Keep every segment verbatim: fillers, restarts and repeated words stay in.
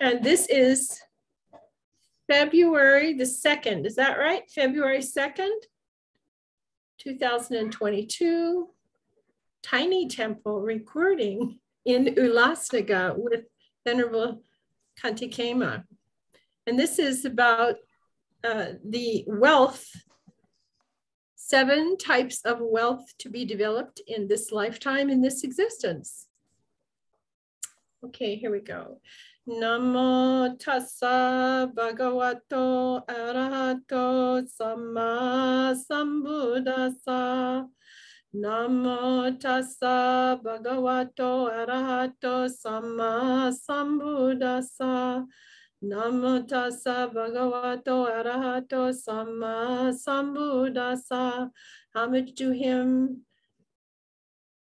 And this is February the second, is that right? February second, two thousand twenty-two, Tiny Temple recording in Ulasniga with Venerable Khanti Khema. And this is about uh, the wealth, seven types of wealth to be developed in this lifetime, in this existence. Okay, here we go. Namo tassa bhagavato arahato samma sambuddhassa. Namo tassa bhagavato arahato samma sambuddhassa. Namo tassa bhagavato arahato samma sambuddhassa. Homage to him,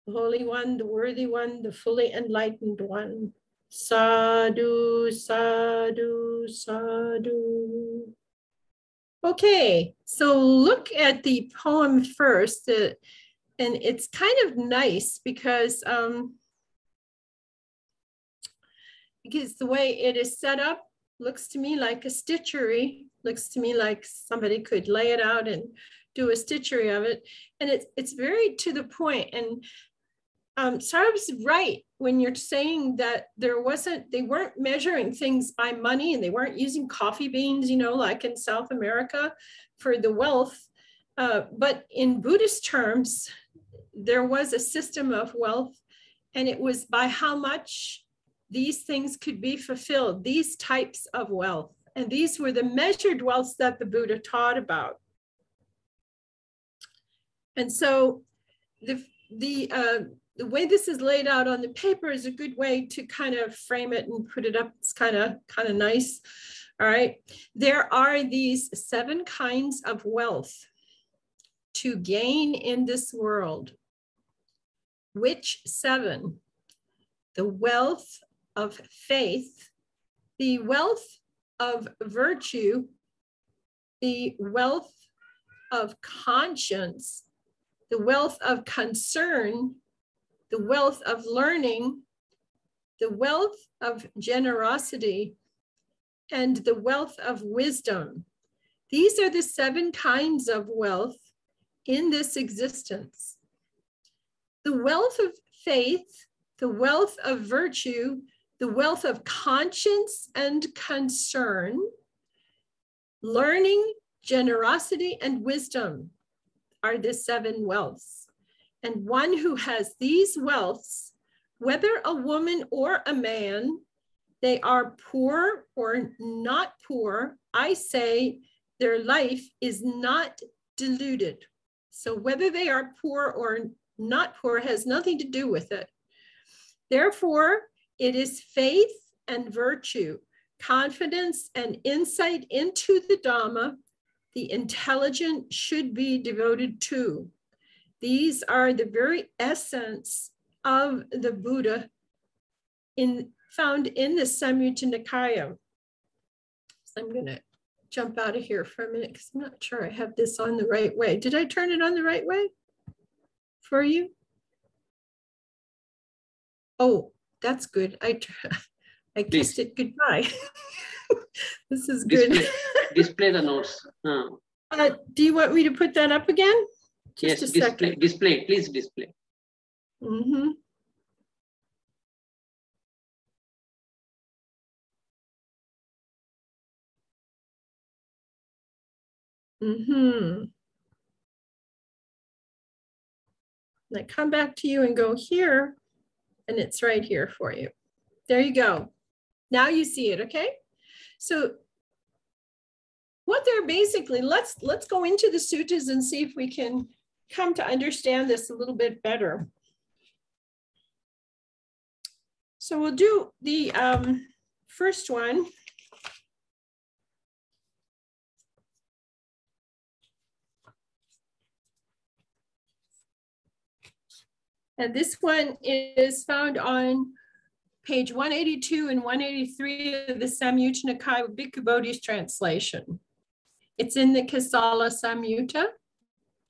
the Holy One, the Worthy One, the Fully Enlightened One. Sadhu, sadhu, sadhu. Okay, so look at the poem first. Uh, and it's kind of nice because, um, because the way it is set up looks to me like a stitchery, looks to me like somebody could lay it out and do a stitchery of it. And it's, it's very to the point. And um, Sarab's right when you're saying that there wasn't, they weren't measuring things by money and they weren't using coffee beans, you know, like in South America for the wealth. Uh, but in Buddhist terms, there was a system of wealth, and it was by how much these things could be fulfilled, these types of wealth. And these were the measured wealths that the Buddha taught about. And so the, the, uh, the way this is laid out on the paper is a good way to kind of frame it and put it up. It's kind of, kind of nice. All right. There are these seven kinds of wealth to gain in this world. Which seven? The wealth of faith, the wealth of virtue, the wealth of conscience, the wealth of concern, the wealth of learning, the wealth of generosity, and the wealth of wisdom. These are the seven kinds of wealth in this existence. The wealth of faith, the wealth of virtue, the wealth of conscience and concern, learning, generosity, and wisdom are the seven wealths. And one who has these wealths, whether a woman or a man, they are poor or not poor, I say their life is not deluded. So whether they are poor or not poor has nothing to do with it. Therefore, it is faith and virtue, confidence and insight into the Dhamma, the intelligent should be devoted to. These are the very essence of the Buddha in, found in the Samyutta Nikaya. So I'm going to jump out of here for a minute because I'm not sure I have this on the right way. Did I turn it on the right way for you? Oh, that's good. I, I kissed it goodbye. This is good. Display, display the notes. Uh, uh, do you want me to put that up again? Just yes, a display, second. Display, please display. Mm-hmm. Mm-hmm. And I come back to you and go here, and it's right here for you. There you go. Now you see it, okay? So what they're basically, let's, let's go into the suttas and see if we can come to understand this a little bit better. So we'll do the um, first one. And this one is found on page one eighty-two and one eighty-three of the Samyutta Nikaya, Bhikkhu Bodhi's translation. It's in the Kisala Samyutta,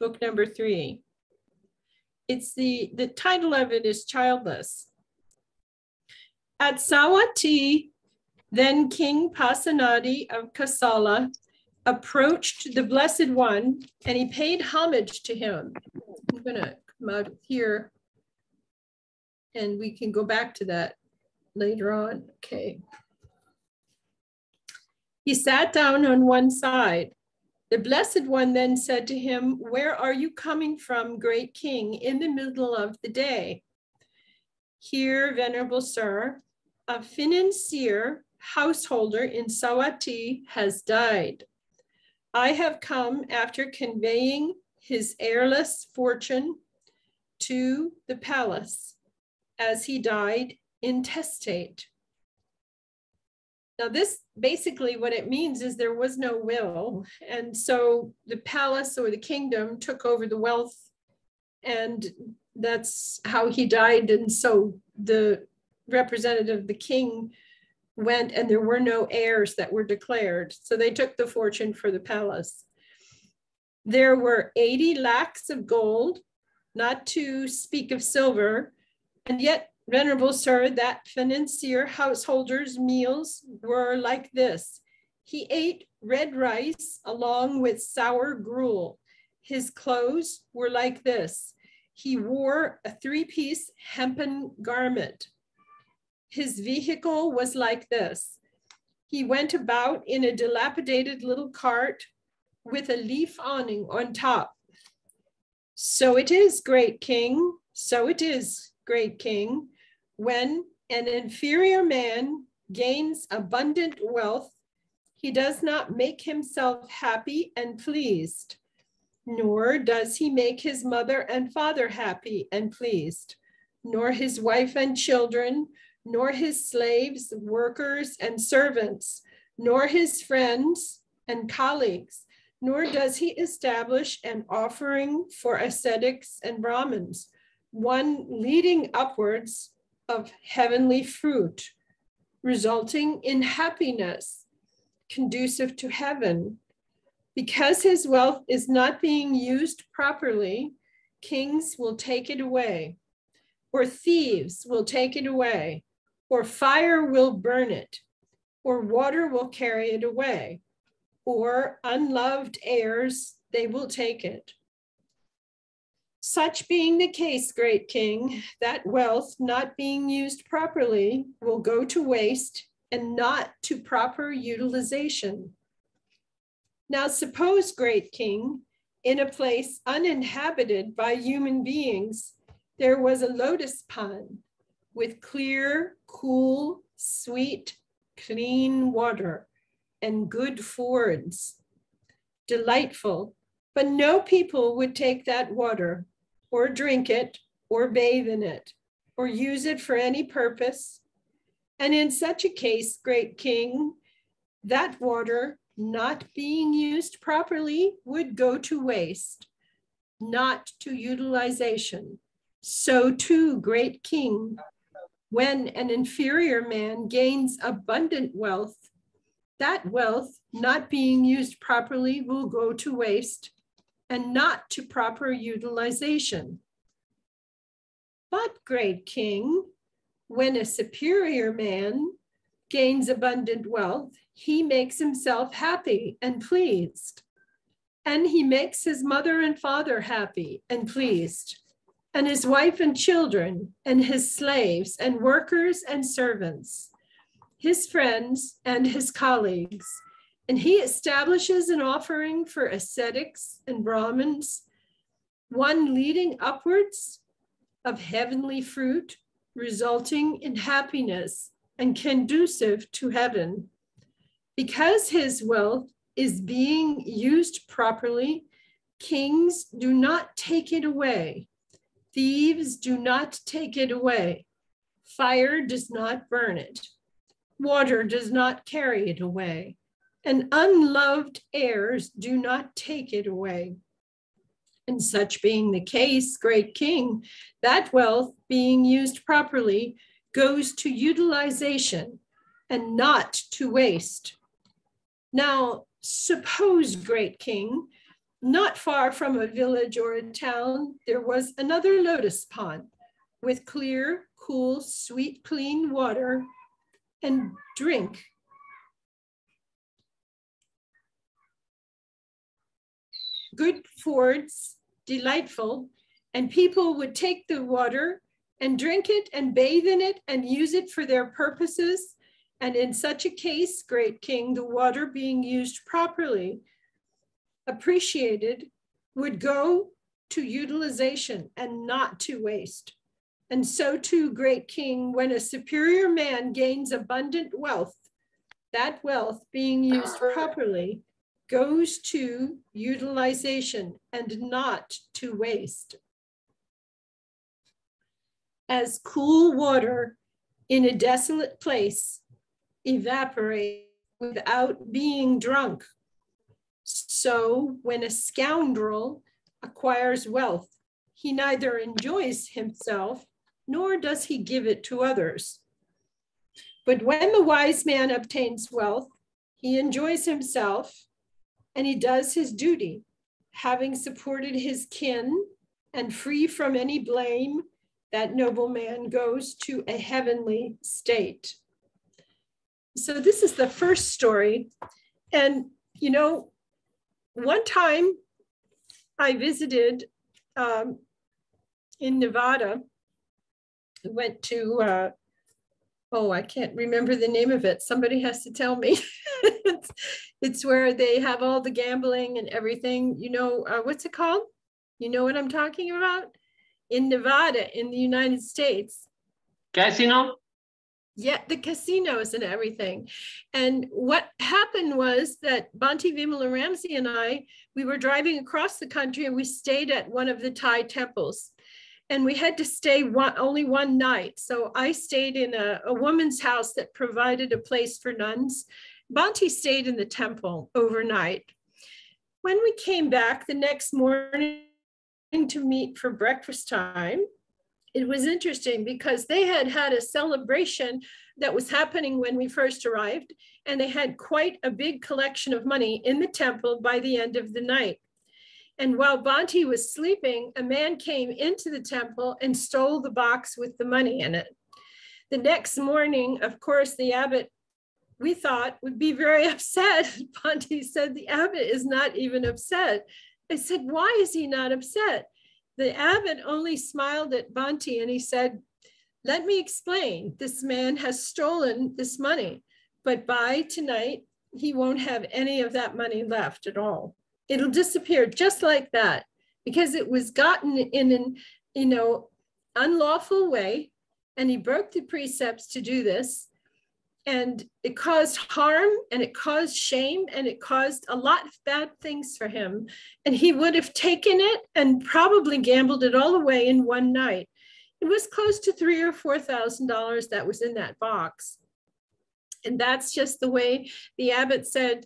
book number three. It's the, the title of it is Childless. At Sawati, Then King Pasenadi of Kosala approached the Blessed One and he paid homage to him. I'm gonna come out of here and we can go back to that later on, okay. He sat down on one side. The Blessed One then said to him, "Where are you coming from, great king, in the middle of the day?" "Here, Venerable Sir, a financier householder in Sawati has died. I have come after conveying his heirless fortune to the palace, as he died intestate." Now this basically what it means is there was no will. And so the palace or the kingdom took over the wealth, and that's how he died. And so the representative of the king went, and there were no heirs that were declared. So they took the fortune for the palace. There were eighty lakhs of gold, not to speak of silver, and yet, Venerable Sir, that financier householder's meals were like this. He ate red rice along with sour gruel. His clothes were like this. He wore a three-piece hempen garment. His vehicle was like this. He went about in a dilapidated little cart with a leaf awning on top. So it is, great king, so it is, great king, when an inferior man gains abundant wealth, he does not make himself happy and pleased, nor does he make his mother and father happy and pleased, nor his wife and children, nor his slaves, workers, and servants, nor his friends and colleagues, nor does he establish an offering for ascetics and Brahmins, one leading upwards of heavenly fruit, resulting in happiness conducive to heaven. Because his wealth is not being used properly, kings will take it away, or thieves will take it away, or fire will burn it, or water will carry it away, or unloved heirs, they will take it. Such being the case, great king, that wealth not being used properly will go to waste and not to proper utilization. Now suppose, great king, in a place uninhabited by human beings, there was a lotus pond with clear, cool, sweet, clean water and good fords, delightful, but no people would take that water, or drink it, or bathe in it, or use it for any purpose. And in such a case, great king, that water not being used properly would go to waste, not to utilization. So too, great king, when an inferior man gains abundant wealth, that wealth not being used properly will go to waste and not to proper utilization. But, great king, when a superior man gains abundant wealth, he makes himself happy and pleased, and he makes his mother and father happy and pleased, and his wife and children, and his slaves and workers and servants, his friends and his colleagues, and he establishes an offering for ascetics and Brahmins, one leading upwards of heavenly fruit, resulting in happiness and conducive to heaven. Because his wealth is being used properly, kings do not take it away. Thieves do not take it away. Fire does not burn it. Water does not carry it away. And unloved heirs do not take it away. And such being the case, great king, that wealth being used properly goes to utilization and not to waste. Now, suppose, great king, not far from a village or a town, there was another lotus pond with clear, cool, sweet, clean water and drink good fords, delightful, and people would take the water and drink it and bathe in it and use it for their purposes. And in such a case, great king, the water being used properly, appreciated, would go to utilization and not to waste. And so too, great king, when a superior man gains abundant wealth, that wealth being used properly goes to utilization and not to waste. As cool water in a desolate place evaporates without being drunk, so when a scoundrel acquires wealth, he neither enjoys himself nor does he give it to others. But when the wise man obtains wealth, he enjoys himself and he does his duty, having supported his kin, and free from any blame, that noble man goes to a heavenly state. So this is the first story. And, you know, one time I visited um, in Nevada, I went to, uh, oh, I can't remember the name of it. Somebody has to tell me. it's, it's where they have all the gambling and everything. You know, uh, what's it called? You know what I'm talking about? In Nevada, in the United States. Casino? Yeah, the casinos and everything. And what happened was that Bhante Vimalaramsi and I, we were driving across the country and we stayed at one of the Thai temples. And we had to stay one, only one night. So I stayed in a, a woman's house that provided a place for nuns. Bhante stayed in the temple overnight. When we came back the next morning to meet for breakfast time, it was interesting because they had had a celebration that was happening when we first arrived, and they had quite a big collection of money in the temple by the end of the night. And while Bhante was sleeping, a man came into the temple and stole the box with the money in it. The next morning, of course, the abbot, we thought, would be very upset. Bhante said, the abbot is not even upset. I said, why is he not upset? The abbot only smiled at Bhante and he said, let me explain. This man has stolen this money, but by tonight, he won't have any of that money left at all. It'll disappear just like that, because it was gotten in an, you know, unlawful way, and he broke the precepts to do this, and it caused harm, and it caused shame, and it caused a lot of bad things for him, and he would have taken it and probably gambled it all away in one night. It was close to three or four thousand dollars that was in that box, and that's just the way the abbot said,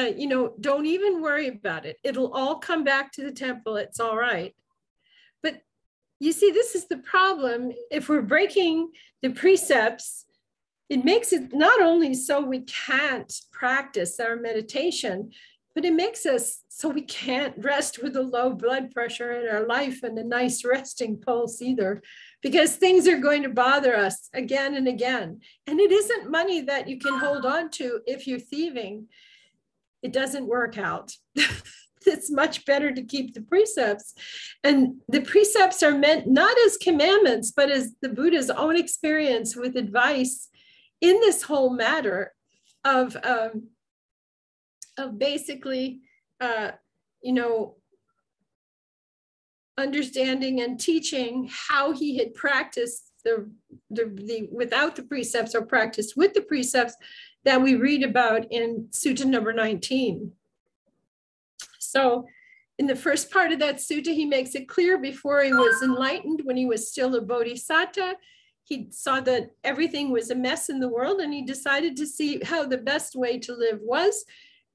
Uh, you know, don't even worry about it. It'll all come back to the temple. It's all right. But you see, this is the problem. If we're breaking the precepts, it makes it not only so we can't practice our meditation, but it makes us so we can't rest with a low blood pressure in our life and a nice resting pulse either, because things are going to bother us again and again. And it isn't money that you can hold on to if you're thieving. It doesn't work out. It's much better to keep the precepts. And the precepts are meant not as commandments, but as the Buddha's own experience with advice in this whole matter of, um, of basically, uh, you know, understanding and teaching how he had practiced the, the, the without the precepts or practiced with the precepts that we read about in Sutta number nineteen. So in the first part of that sutta, he makes it clear before he was enlightened, when he was still a bodhisatta, he saw that everything was a mess in the world, and he decided to see how the best way to live was.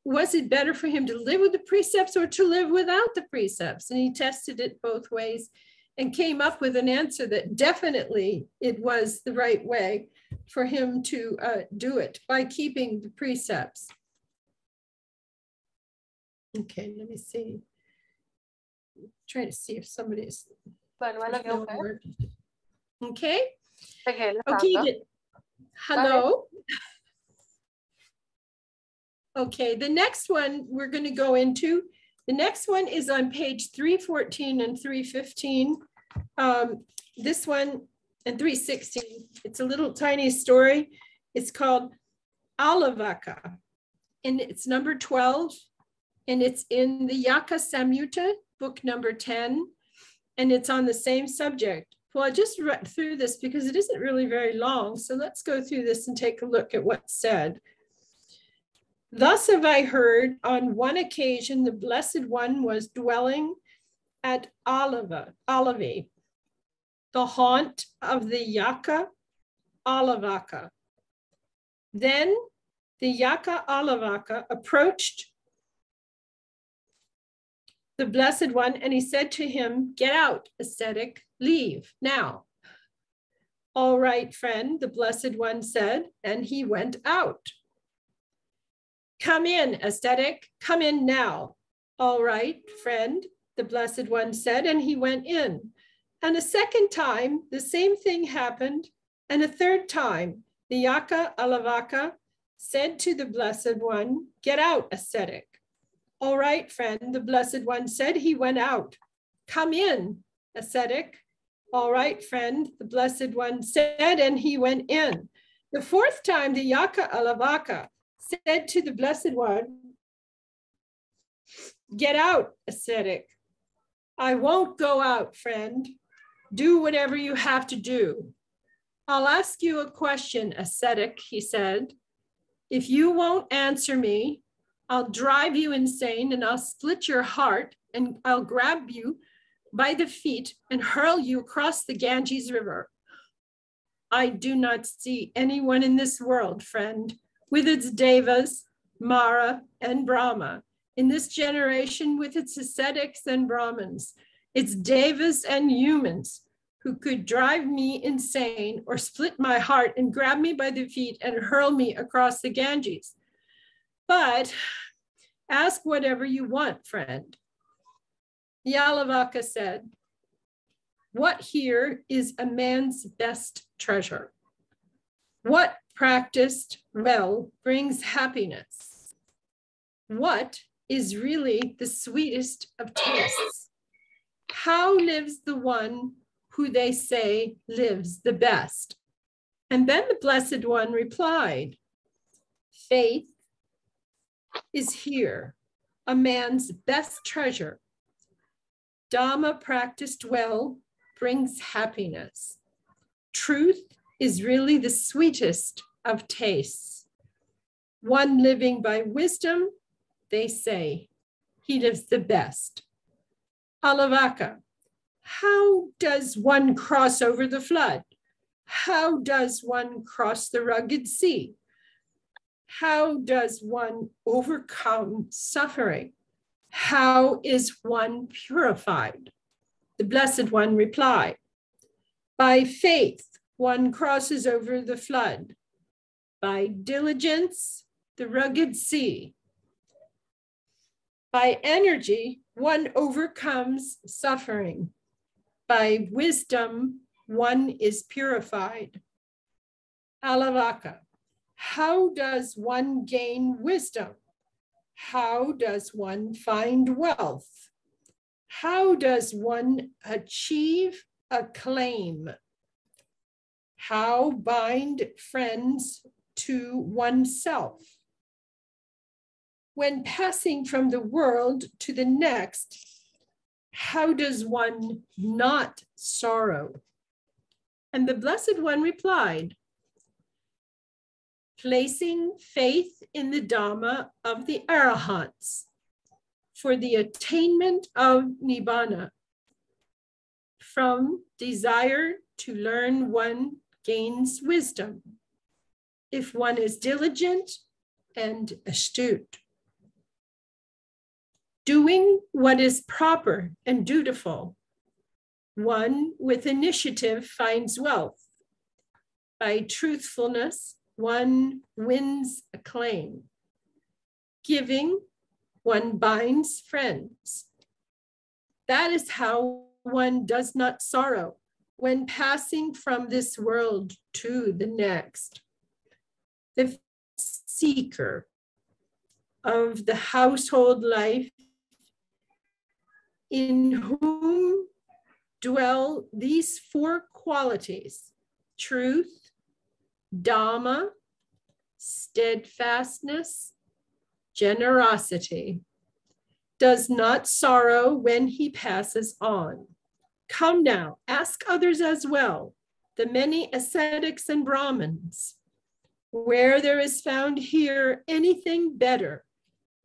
Was it better for him to live with the precepts or to live without the precepts? And he tested it both ways and came up with an answer that definitely it was the right way for him to uh, do it by keeping the precepts. Okay, let me see. Try to see if somebody's. No okay. Okay. Okay. Hello. Okay, the next one we're going to go into The next one is on page three fourteen and three fifteen. Um, this one and three sixteen, it's a little tiny story. It's called Alavaka, and it's number twelve, and it's in the Yaka Samyutta, book number ten, and it's on the same subject. Well, I just read through this because it isn't really very long, so let's go through this and take a look at what's said. Thus have I heard, on one occasion, the Blessed One was dwelling at Alava, Alavi, the haunt of the Yaka Alavaka. Then the Yaka Alavaka approached the Blessed One, and he said to him, "Get out, ascetic, leave now." "All right, friend," the Blessed One said, and he went out. "Come in, ascetic, come in now." "All right, friend," the Blessed One said, and he went in. And a second time, the same thing happened. And a third time, the Yaka Alavaka said to the Blessed One, "Get out, ascetic." "All right, friend," the Blessed One said, he went out. "Come in, ascetic." "All right, friend," the Blessed One said, and he went in. The fourth time, the Yaka Alavaka said to the Blessed One, "Get out, ascetic." "I won't go out, friend." "Do whatever you have to do." "I'll ask you a question, ascetic," he said. "If you won't answer me, I'll drive you insane, and I'll split your heart, and I'll grab you by the feet and hurl you across the Ganges River. I do not see anyone in this world, friend, with its devas, Mara, and Brahma, in this generation with its ascetics and Brahmins, its devas and humans, who could drive me insane or split my heart and grab me by the feet and hurl me across the Ganges. But ask whatever you want, friend." The Alavaka said, "What here is a man's best treasure? What practiced well brings happiness? What is really the sweetest of tastes? How lives the one who they say lives the best?" And then the Blessed One replied, "Faith is here, a man's best treasure. Dhamma practiced well brings happiness. Truth is really the sweetest of tastes. One living by wisdom, they say, he lives the best. Alavaka, how does one cross over the flood? How does one cross the rugged sea? How does one overcome suffering? How is one purified?" The Blessed One replied, "By faith, one crosses over the flood. By diligence, the rugged sea. By energy, one overcomes suffering. By wisdom, one is purified. Alavaka, how does one gain wisdom? How does one find wealth? How does one achieve acclaim? How bind friends to oneself? When passing from the world to the next, how does one not sorrow?" And the Blessed One replied, "Placing faith in the Dhamma of the Arahants for the attainment of Nibbana. From desire to learn, one gains wisdom, if one is diligent and astute. Doing what is proper and dutiful, one with initiative finds wealth. By truthfulness, one wins acclaim. Giving, one binds friends. That is how one does not sorrow when passing from this world to the next. The seeker of the household life in whom dwell these four qualities: truth, Dhamma, steadfastness, generosity, does not sorrow when he passes on. Come now, ask others as well, the many ascetics and Brahmins, where there is found here anything better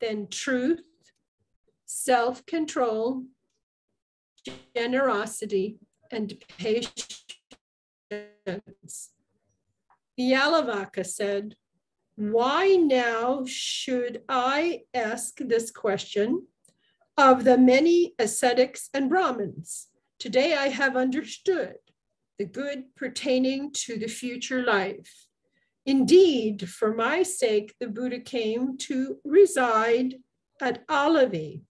than truth, self-control, generosity, and patience. The Alavaka said, "Why now should I ask this question of the many ascetics and Brahmins? Today I have understood the good pertaining to the future life. Indeed, for my sake, the Buddha came to reside at Alavi.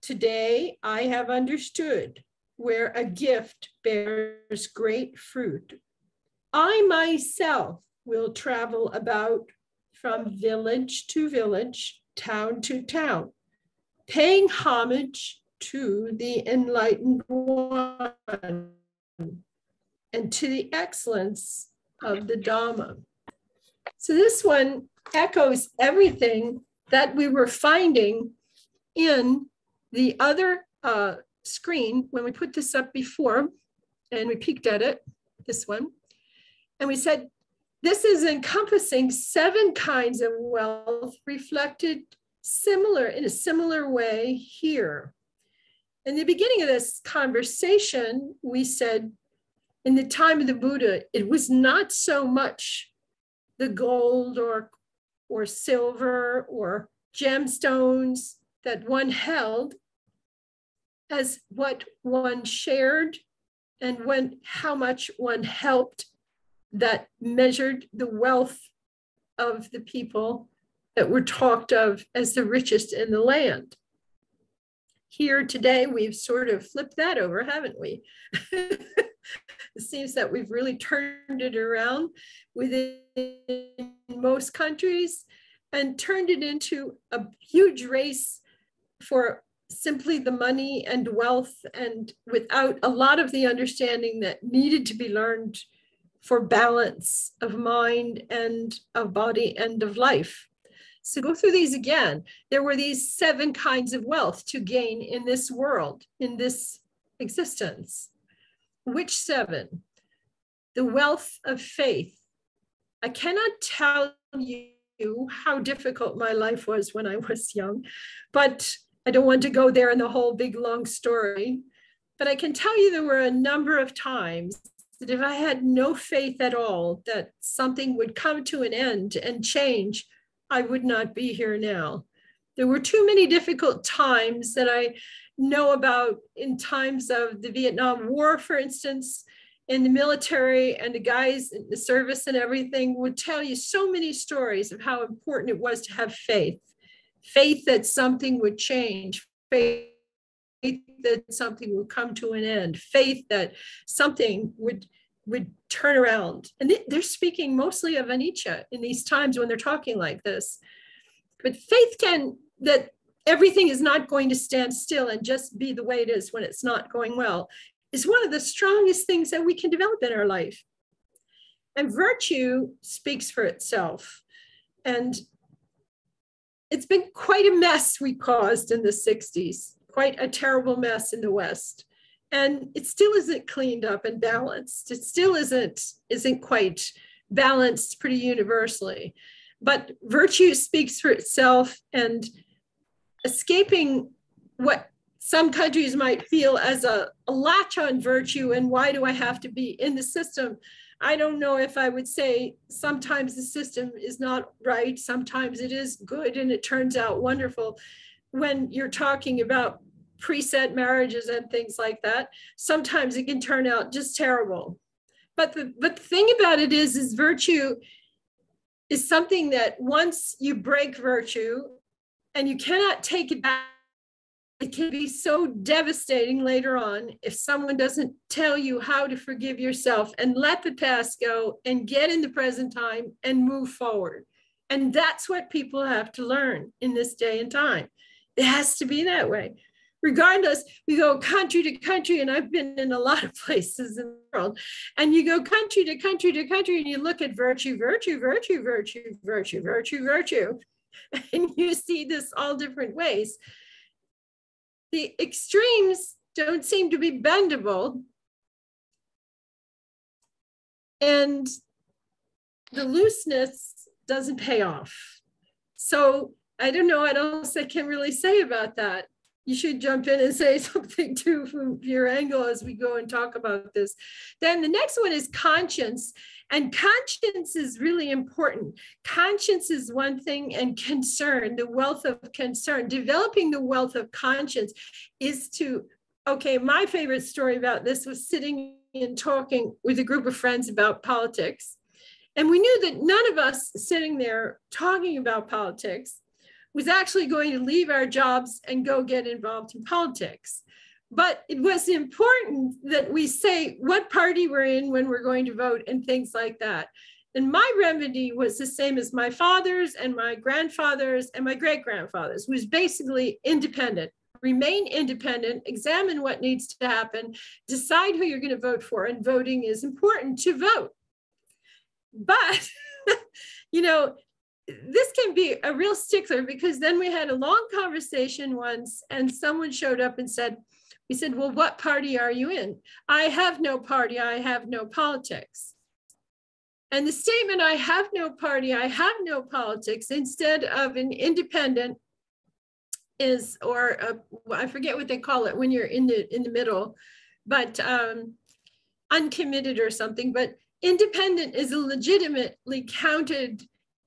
Today I have understood where a gift bears great fruit. I myself will travel about from village to village, town to town, paying homage to the enlightened one and to the excellence of the Dhamma." So this one echoes everything that we were finding in the other uh, screen when we put this up before, and we peeked at it, this one, and we said, this is encompassing seven kinds of wealth reflected similar in a similar way here. In the beginning of this conversation, we said, in the time of the Buddha, it was not so much the gold or, or silver or gemstones that one held as what one shared and when, how much one helped that measured the wealth of the people that were talked of as the richest in the land. Here today, we've sort of flipped that over, haven't we? It seems that we've really turned it around within most countries and turned it into a huge race for simply the money and wealth, and without a lot of the understanding that needed to be learned for balance of mind and of body and of life. So go through these again. There were these seven kinds of wealth to gain in this world, in this existence. Which seven? The wealth of faith. I cannot tell you how difficult my life was when I was young, but I don't want to go there in the whole big long story. But I can tell you there were a number of times that if I had no faith at all that something would come to an end and change, I would not be here now. There were too many difficult times that I know about in times of the Vietnam War, for instance, in the military, and the guys in the service and everything would tell you so many stories of how important it was to have faith. Faith that something would change, faith that something would come to an end, faith that something would, would turn around. And they're speaking mostly of Anicca in these times when they're talking like this. But faith can, that everything is not going to stand still and just be the way it is when it's not going well, is one of the strongest things that we can develop in our life. And virtue speaks for itself. And it's been quite a mess we caused in the sixties. Quite a terrible mess in the West. And it still isn't cleaned up and balanced. It still isn't, isn't quite balanced pretty universally. But virtue speaks for itself, and escaping what some countries might feel as a, a latch on virtue and why do I have to be in the system? I don't know if I would say sometimes the system is not right, sometimes it is good and it turns out wonderful. When you're talking about preset marriages and things like that, sometimes it can turn out just terrible. But the, but the thing about it is, is virtue is something that once you break virtue and you cannot take it back, it can be so devastating later on if someone doesn't tell you how to forgive yourself and let the past go and get in the present time and move forward. And that's what people have to learn in this day and time. It has to be that way. regardless, we go country to country, and I've been in a lot of places in the world, and you go country to country to country, and you look at virtue, virtue, virtue, virtue, virtue, virtue, virtue, and you see this all different ways. The extremes don't seem to be bendable, and the looseness doesn't pay off. So I don't know what else I can really say about that. You should jump in and say something too from your angle as we go and talk about this. Then the next one is conscience. And conscience is really important. Conscience is one thing, and concern, the wealth of concern, developing the wealth of conscience is to, okay, my favorite story about this was sitting and talking with a group of friends about politics. And we knew that none of us sitting there talking about politics was actually going to leave our jobs and go get involved in politics. But it was important that we say what party we're in when we're going to vote and things like that. And my remedy was the same as my father's and my grandfather's and my great-grandfather's, was basically independent. Remain independent, examine what needs to happen, decide who you're going to vote for, and voting is important to vote. But, you know, this can be a real stickler, because then we had a long conversation once and someone showed up and said, we said, well, what party are you in? I have no party, I have no politics. And the statement, I have no party, I have no politics, instead of an independent is, or a, I forget what they call it when you're in the, in the middle, but um, uncommitted or something, but independent is legitimately counted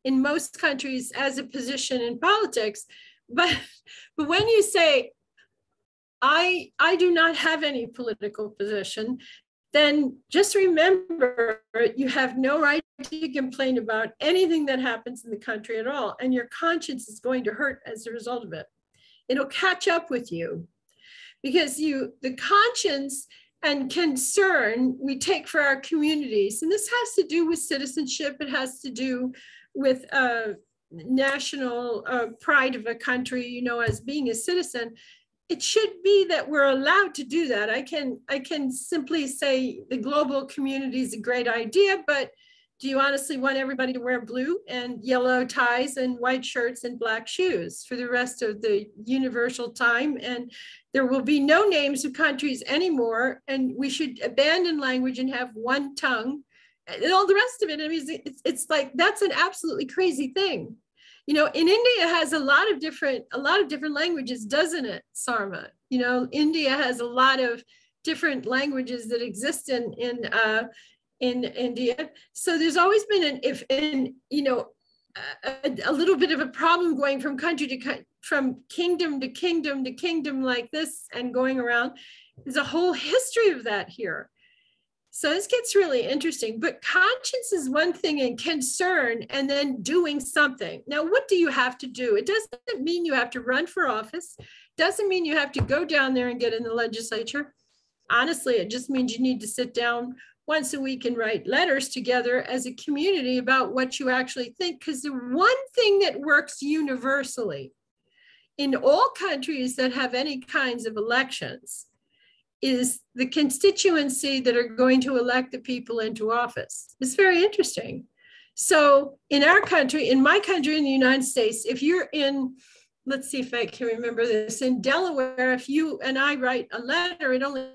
in most countries as a position in politics. But, but when you say, I, I do not have any political position, then just remember you have no right to complain about anything that happens in the country at all. And your conscience is going to hurt as a result of it. It'll catch up with you, because you, the conscience and concern we take for our communities. And this has to do with citizenship. It has to do with uh, national uh, pride of a country, you know, as being a citizen. It should be that we're allowed to do that. I can, I can simply say the global community is a great idea, but do you honestly want everybody to wear blue and yellow ties and white shirts and black shoes for the rest of the universal time? And there will be no names of countries anymore. And we should abandon language and have one tongue and all the rest of it. I mean, it's, it's like, that's an absolutely crazy thing. You know, in India it has a lot of different, a lot of different languages, doesn't it, Sarma? You know, India has a lot of different languages that exist in, in, uh, in India. So there's always been an, if in, you know, a, a little bit of a problem going from country to, from kingdom to kingdom to kingdom like this and going around. There's a whole history of that here. So this gets really interesting, but conscience is one thing, and concern, and then doing something. Now, what do you have to do? It doesn't mean you have to run for office. Doesn't mean you have to go down there and get in the legislature. Honestly, it just means you need to sit down once a week and write letters together as a community about what you actually think. Because the one thing that works universally in all countries that have any kinds of elections is the constituency that are going to elect the people into office. It's very interesting. So in our country, in my country, in the United States, if you're in, let's see if I can remember this, in Delaware, if you and I write a letter, it only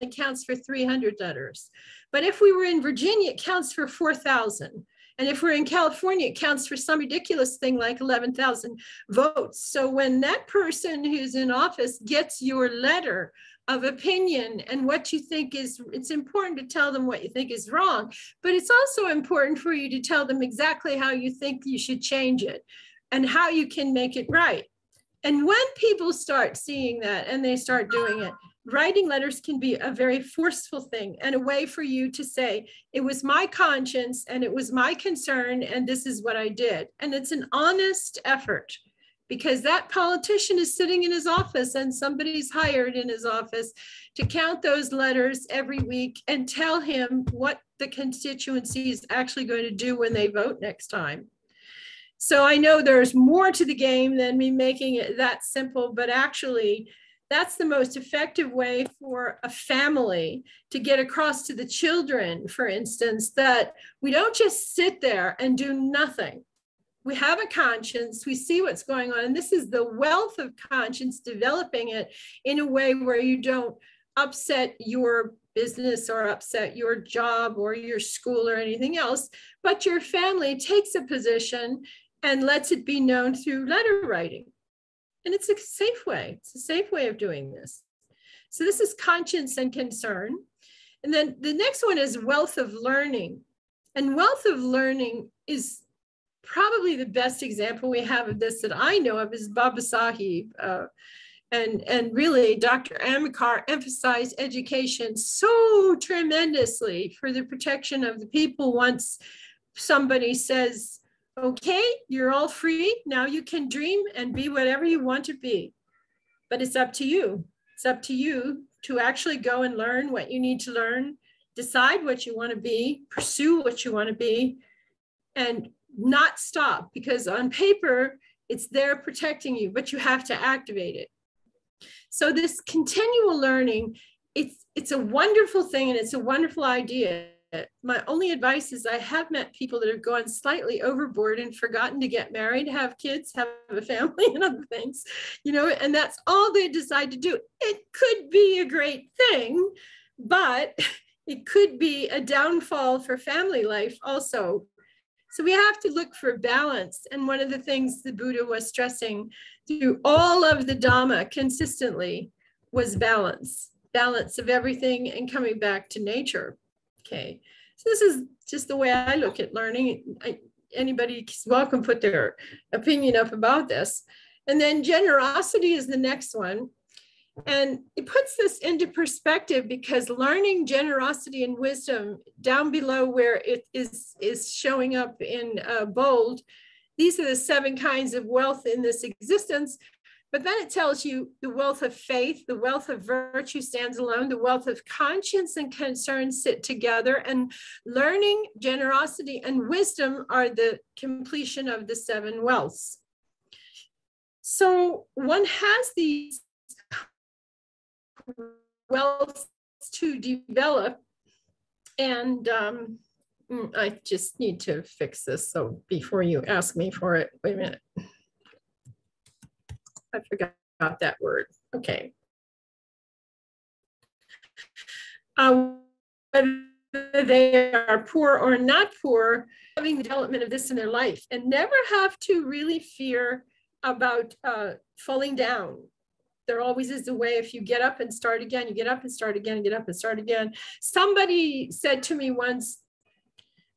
it counts for three hundred letters. But if we were in Virginia, it counts for four thousand. And if we're in California, it counts for some ridiculous thing like eleven thousand votes. So when that person who's in office gets your letter of opinion and what you think is, it's important to tell them what you think is wrong, but it's also important for you to tell them exactly how you think you should change it and how you can make it right. And when people start seeing that and they start doing it, writing letters can be a very forceful thing and a way for you to say, it was my conscience and it was my concern and this is what I did. And it's an honest effort, because that politician is sitting in his office and somebody's hired in his office to count those letters every week and tell him what the constituency is actually going to do when they vote next time. So I know there's more to the game than me making it that simple, but actually That's the most effective way for a family to get across to the children, for instance, that we don't just sit there and do nothing. We have a conscience, we see what's going on, and this is the wealth of conscience, developing it in a way where you don't upset your business or upset your job or your school or anything else, but your family takes a position and lets it be known through letter writing. And it's a safe way. It's a safe way of doing this. So this is conscience and concern. And then the next one is wealth of learning. And wealth of learning is probably the best example we have of this that I know of is Babasaheb. Uh, and, and really, Doctor Ambedkar emphasized education so tremendously for the protection of the people. Once somebody says, okay, you're all free. Now you can dream and be whatever you want to be. But it's up to you. It's up to you to actually go and learn what you need to learn, decide what you want to be, pursue what you want to be, and not stop, because on paper, it's there protecting you, but you have to activate it. So this continual learning, it's, it's a wonderful thing and it's a wonderful idea. My only advice is I have met people that have gone slightly overboard and forgotten to get married, have kids, have a family and other things, you know, and that's all they decide to do. It could be a great thing, but it could be a downfall for family life also. So we have to look for balance. And one of the things the Buddha was stressing through all of the Dhamma consistently was balance, balance of everything and coming back to nature. Okay, so this is just the way I look at learning. I, anybody is welcome to put their opinion up about this. And then generosity is the next one. And it puts this into perspective, because learning generosity and wisdom down below where it is, is showing up in uh, bold, these are the seven kinds of wealth in this existence. But then it tells you the wealth of faith, the wealth of virtue stands alone, the wealth of conscience and concern sit together, and learning, generosity, and wisdom are the completion of the seven wealths. So one has these wealths to develop, and um, I just need to fix this. So before you ask me for it, wait a minute. I forgot that word. Okay. Uh, whether they are poor or not poor, having the development of this in their life and never have to really fear about uh, falling down. There always is a way. If you get up and start again, you get up and start again, get up and start again. Somebody said to me once,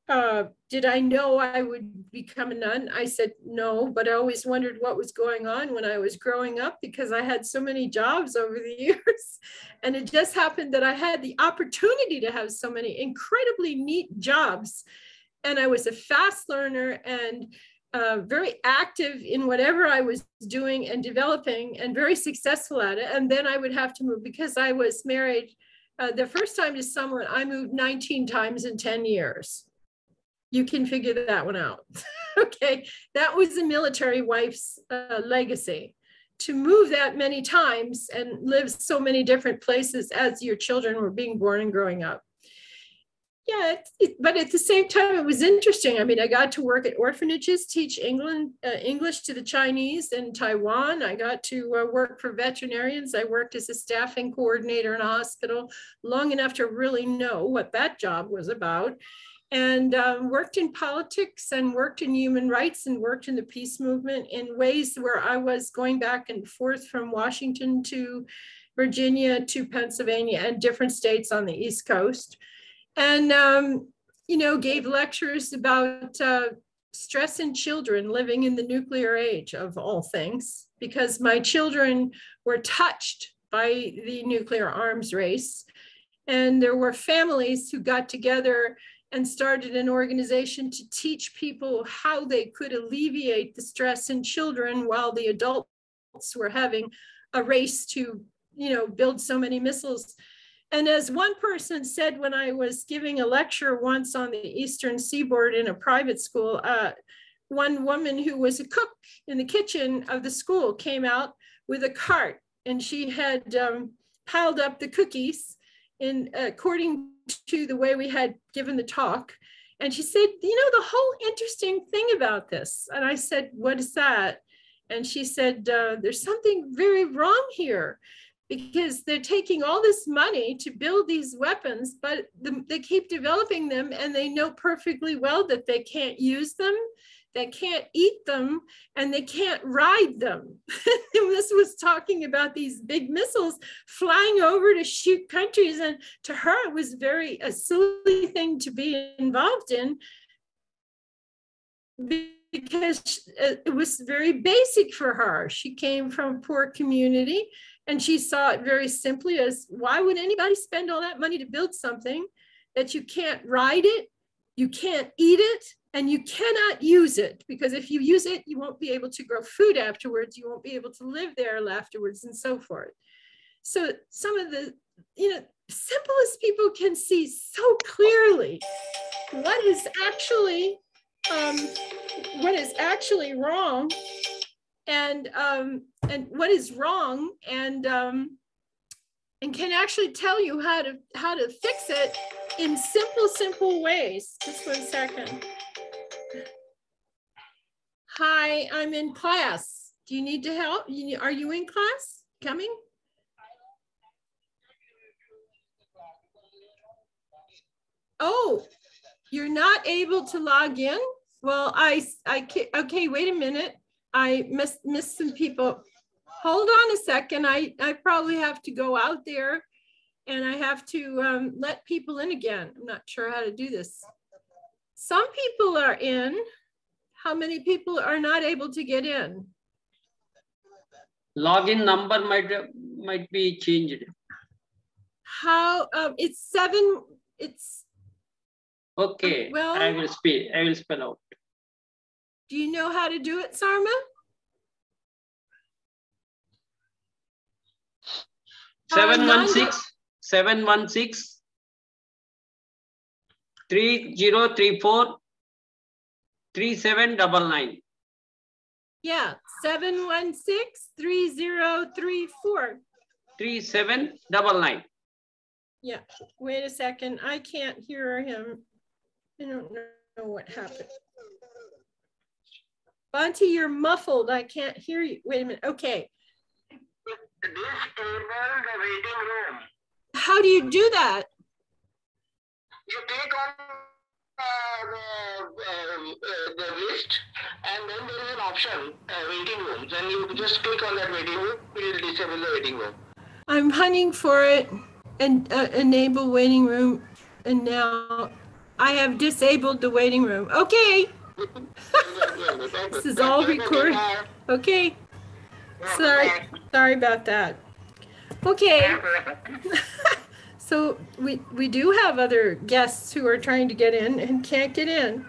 Uh, did I know I would become a nun? I said, no, but I always wondered what was going on when I was growing up, because I had so many jobs over the years. And it just happened that I had the opportunity to have so many incredibly neat jobs. And I was a fast learner and uh, very active in whatever I was doing and developing and very successful at it. And then I would have to move, because I was married uh, the first time to someone, I moved nineteen times in ten years. You can figure that one out. Okay, that was the military wife's uh, legacy. To move that many times and live so many different places as your children were being born and growing up. Yeah, it, it, but at the same time, it was interesting. I mean, I got to work at orphanages, teach England, uh, English to the Chinese in Taiwan. I got to uh, work for veterinarians. I worked as a staffing coordinator in a hospital long enough to really know what that job was about. And um, worked in politics and worked in human rights and worked in the peace movement in ways where I was going back and forth from Washington to Virginia to Pennsylvania and different states on the East Coast. And, um, you know, gave lectures about uh, stress in children living in the nuclear age, of all things, because my children were touched by the nuclear arms race. And there were families who got together and started an organization to teach people how they could alleviate the stress in children while the adults were having a race to, you know, build so many missiles. And as one person said, when I was giving a lecture once on the Eastern Seaboard in a private school, uh, one woman who was a cook in the kitchen of the school came out with a cart and she had um, piled up the cookies in uh, according to the way we had given the talk. And she said, you know, the whole interesting thing about this. And I said, what is that? And she said, uh, there's something very wrong here, because they're taking all this money to build these weapons, but the, they keep developing them, and they know perfectly well that they can't use them, they can't eat them, and they can't ride them. This was talking about these big missiles flying over to shoot countries, and to her it was very a silly thing to be involved in, because it was very basic for her. She came from a poor community, and she saw it very simply as, why would anybody spend all that money to build something that you can't ride it, you can't eat it, and you cannot use it? Because if you use it, you won't be able to grow food afterwards, you won't be able to live there afterwards, and so forth. So some of the, you know, simplest people can see so clearly what is actually, um, what is actually wrong, and um, and what is wrong, and um, and can actually tell you how to how to fix it in simple, simple ways. Just one second. Hi, I'm in class. Do you need to help? You need, are you in class? Coming? Oh, you're not able to log in? Well, I, I okay, wait a minute. I missed, missed some people. Hold on a second. I, I probably have to go out there, and I have to um, let people in again. I'm not sure how to do this. Some people are in. How many people are not able to get in? Login number might, might be changed. How, um, it's seven, it's. Okay, well, I will speak, I will spell out. Do you know how to do it, Sarma? seven one six, three zero three four, three seven nine nine. Yeah, seven one six, three zero three four. three seven nine nine. Yeah, wait a second. I can't hear him. I don't know what happened. Bhante, you're muffled. I can't hear you. Wait a minute. Okay. How do you do that? You take on uh, the, the, the list, and then there is an option, uh, waiting rooms. And you just click on that waiting room, it will disable the waiting room. I'm hunting for it, and uh, enable waiting room. And now I have disabled the waiting room. Okay. This is all recorded. Okay. Sorry, sorry about that. Okay. So we, we do have other guests who are trying to get in and can't get in.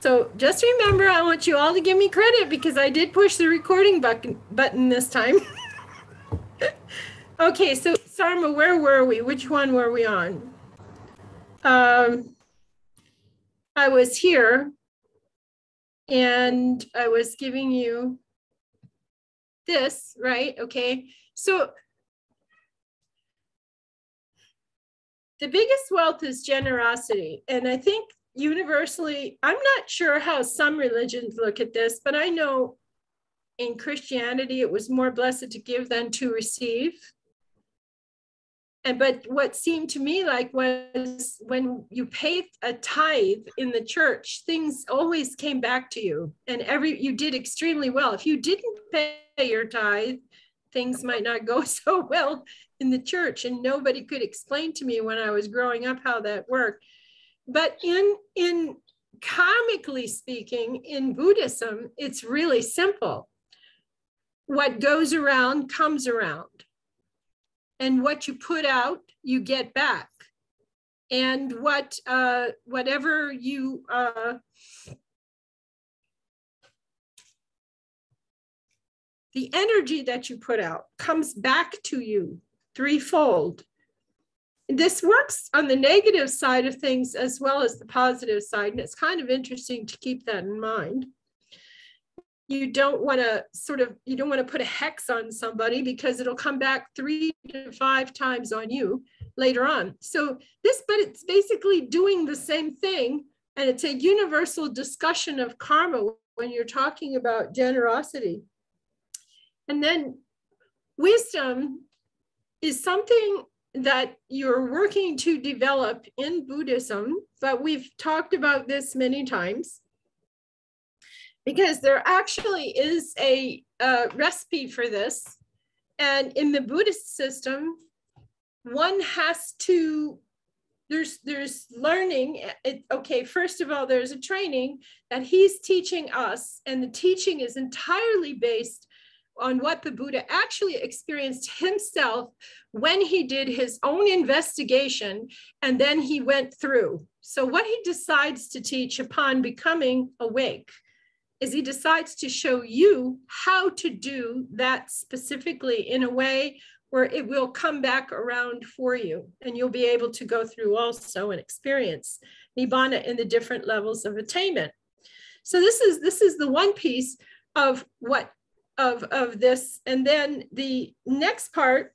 So just remember, I want you all to give me credit, because I did push the recording button, button this time. Okay, so Sarma, where were we? Which one were we on? Um, I was here, and I was giving you this, right? Okay, so the biggest wealth is generosity. And I think universally, I'm not sure how some religions look at this, but I know in Christianity, it was more blessed to give than to receive. And but what seemed to me like was when you paid a tithe in the church, things always came back to you, and every you did extremely well. If you didn't pay your tithe, things might not go so well in the church. And nobody could explain to me when I was growing up how that worked. But in in comically speaking, in Buddhism, it's really simple. What goes around comes around. And what you put out, you get back. And what uh, whatever you uh, the energy that you put out comes back to you threefold. This works on the negative side of things as well as the positive side, and it's kind of interesting to keep that in mind. you don't want to sort of, you don't want to put a hex on somebody because it'll come back three to five times on you later on. So this, but it's basically doing the same thing. And it's a universal discussion of karma when you're talking about generosity. And then wisdom is something that you're working to develop in Buddhism, but we've talked about this many times, because there actually is a uh, recipe for this. And in the Buddhist system, one has to, there's, there's learning. It, okay, first of all, there's a training that he's teaching us, and the teaching is entirely based on what the Buddha actually experienced himself when he did his own investigation, and then he went through. So what he decides to teach upon becoming awake is he decides to show you how to do that specifically in a way where it will come back around for you, and you'll be able to go through also and experience Nibbana in the different levels of attainment. So this is, this is the one piece of what of, of this. And then the next part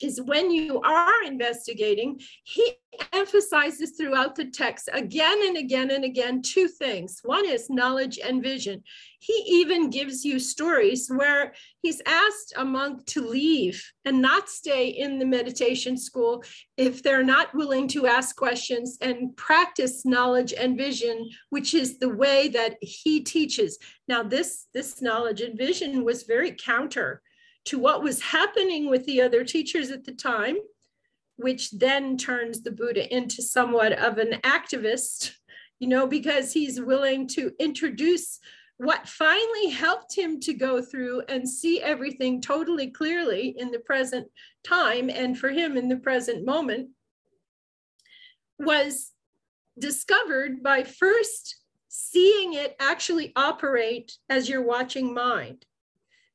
is when you are investigating, he emphasizes throughout the text again and again and again two things. One is knowledge and vision. He even gives you stories where he's asked a monk to leave and not stay in the meditation school if they're not willing to ask questions and practice knowledge and vision, which is the way that he teaches. Now, this, this knowledge and vision was very counter to what was happening with the other teachers at the time, which then turns the Buddha into somewhat of an activist, you know, because he's willing to introduce what finally helped him to go through and see everything totally clearly in the present time, and for him in the present moment, was discovered by first seeing it actually operate as your watching mind.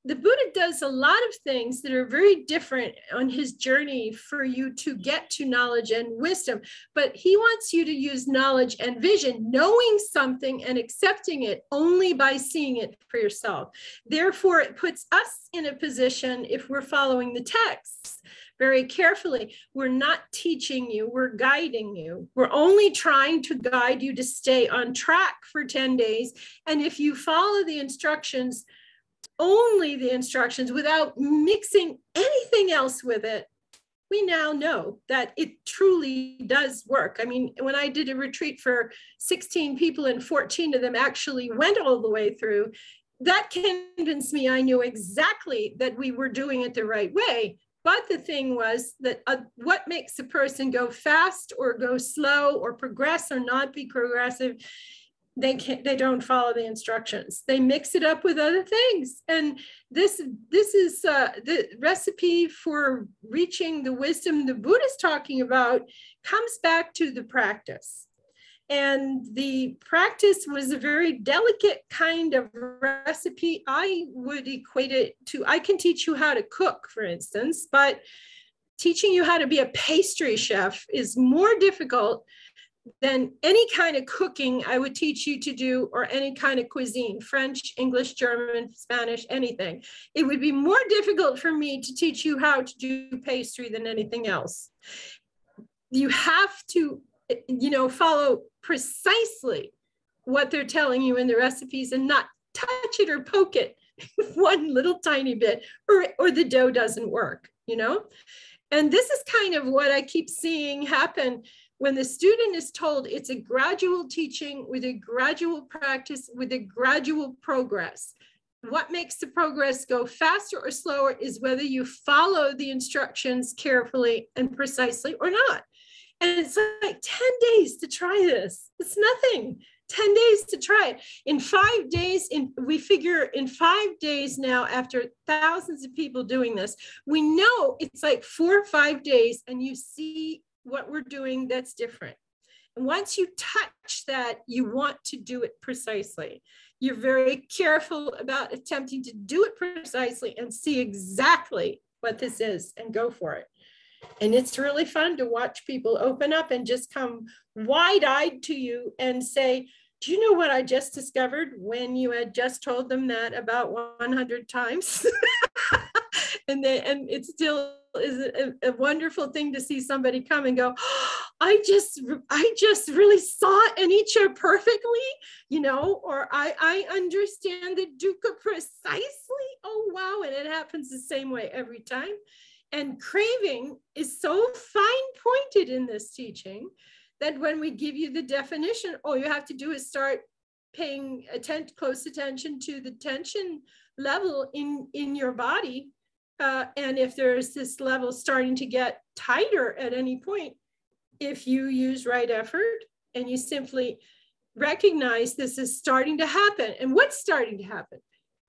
The Buddha does a lot of things that are very different on his journey for you to get to knowledge and wisdom, but he wants you to use knowledge and vision, knowing something and accepting it only by seeing it for yourself. Therefore, it puts us in a position, if we're following the texts very carefully, we're not teaching you, we're guiding you. We're only trying to guide you to stay on track for ten days. And if you follow the instructions, only the instructions, without mixing anything else with it, we now know that it truly does work. I mean, when I did a retreat for sixteen people and fourteen of them actually went all the way through, that convinced me I knew exactly that we were doing it the right way. But the thing was that uh, what makes a person go fast or go slow or progress or not be progressive, They can't, they don't follow the instructions. They mix it up with other things. And this, this is uh, the recipe for reaching the wisdom the Buddha is talking about comes back to the practice. And the practice was a very delicate kind of recipe. I would equate it to, I can teach you how to cook, for instance, but teaching you how to be a pastry chef is more difficult than any kind of cooking I would teach you to do, or any kind of cuisine, French, English, German, Spanish, anything. It would be more difficult for me to teach you how to do pastry than anything else. You have to, you know, follow precisely what they're telling you in the recipes and not touch it or poke it one little tiny bit, or, or the dough doesn't work, you know? And this is kind of what I keep seeing happen when the student is told it's a gradual teaching with a gradual practice, with a gradual progress. What makes the progress go faster or slower is whether you follow the instructions carefully and precisely or not. And it's like ten days to try this. It's nothing. ten days to try it. In five days, in, we figure in five days now, after thousands of people doing this, we know it's like four or five days and you see what we're doing that's different. And once you touch that, you want to do it precisely. You're very careful about attempting to do it precisely and see exactly what this is and go for it. And it's really fun to watch people open up and just come wide-eyed to you and say, do you know what I just discovered when you had just told them that about one hundred times? and they, and it still is a, a wonderful thing to see somebody come and go, oh, I just, I just really saw Anicca perfectly, you know, or I, I understand the dukkha precisely. Oh, wow. And it happens the same way every time. And craving is so fine pointed in this teaching that when we give you the definition, all you have to do is start paying atten- close attention to the tension level in, in your body. Uh, and if there's this level starting to get tighter at any point, if you use right effort and you simply recognize this is starting to happen. And what's starting to happen?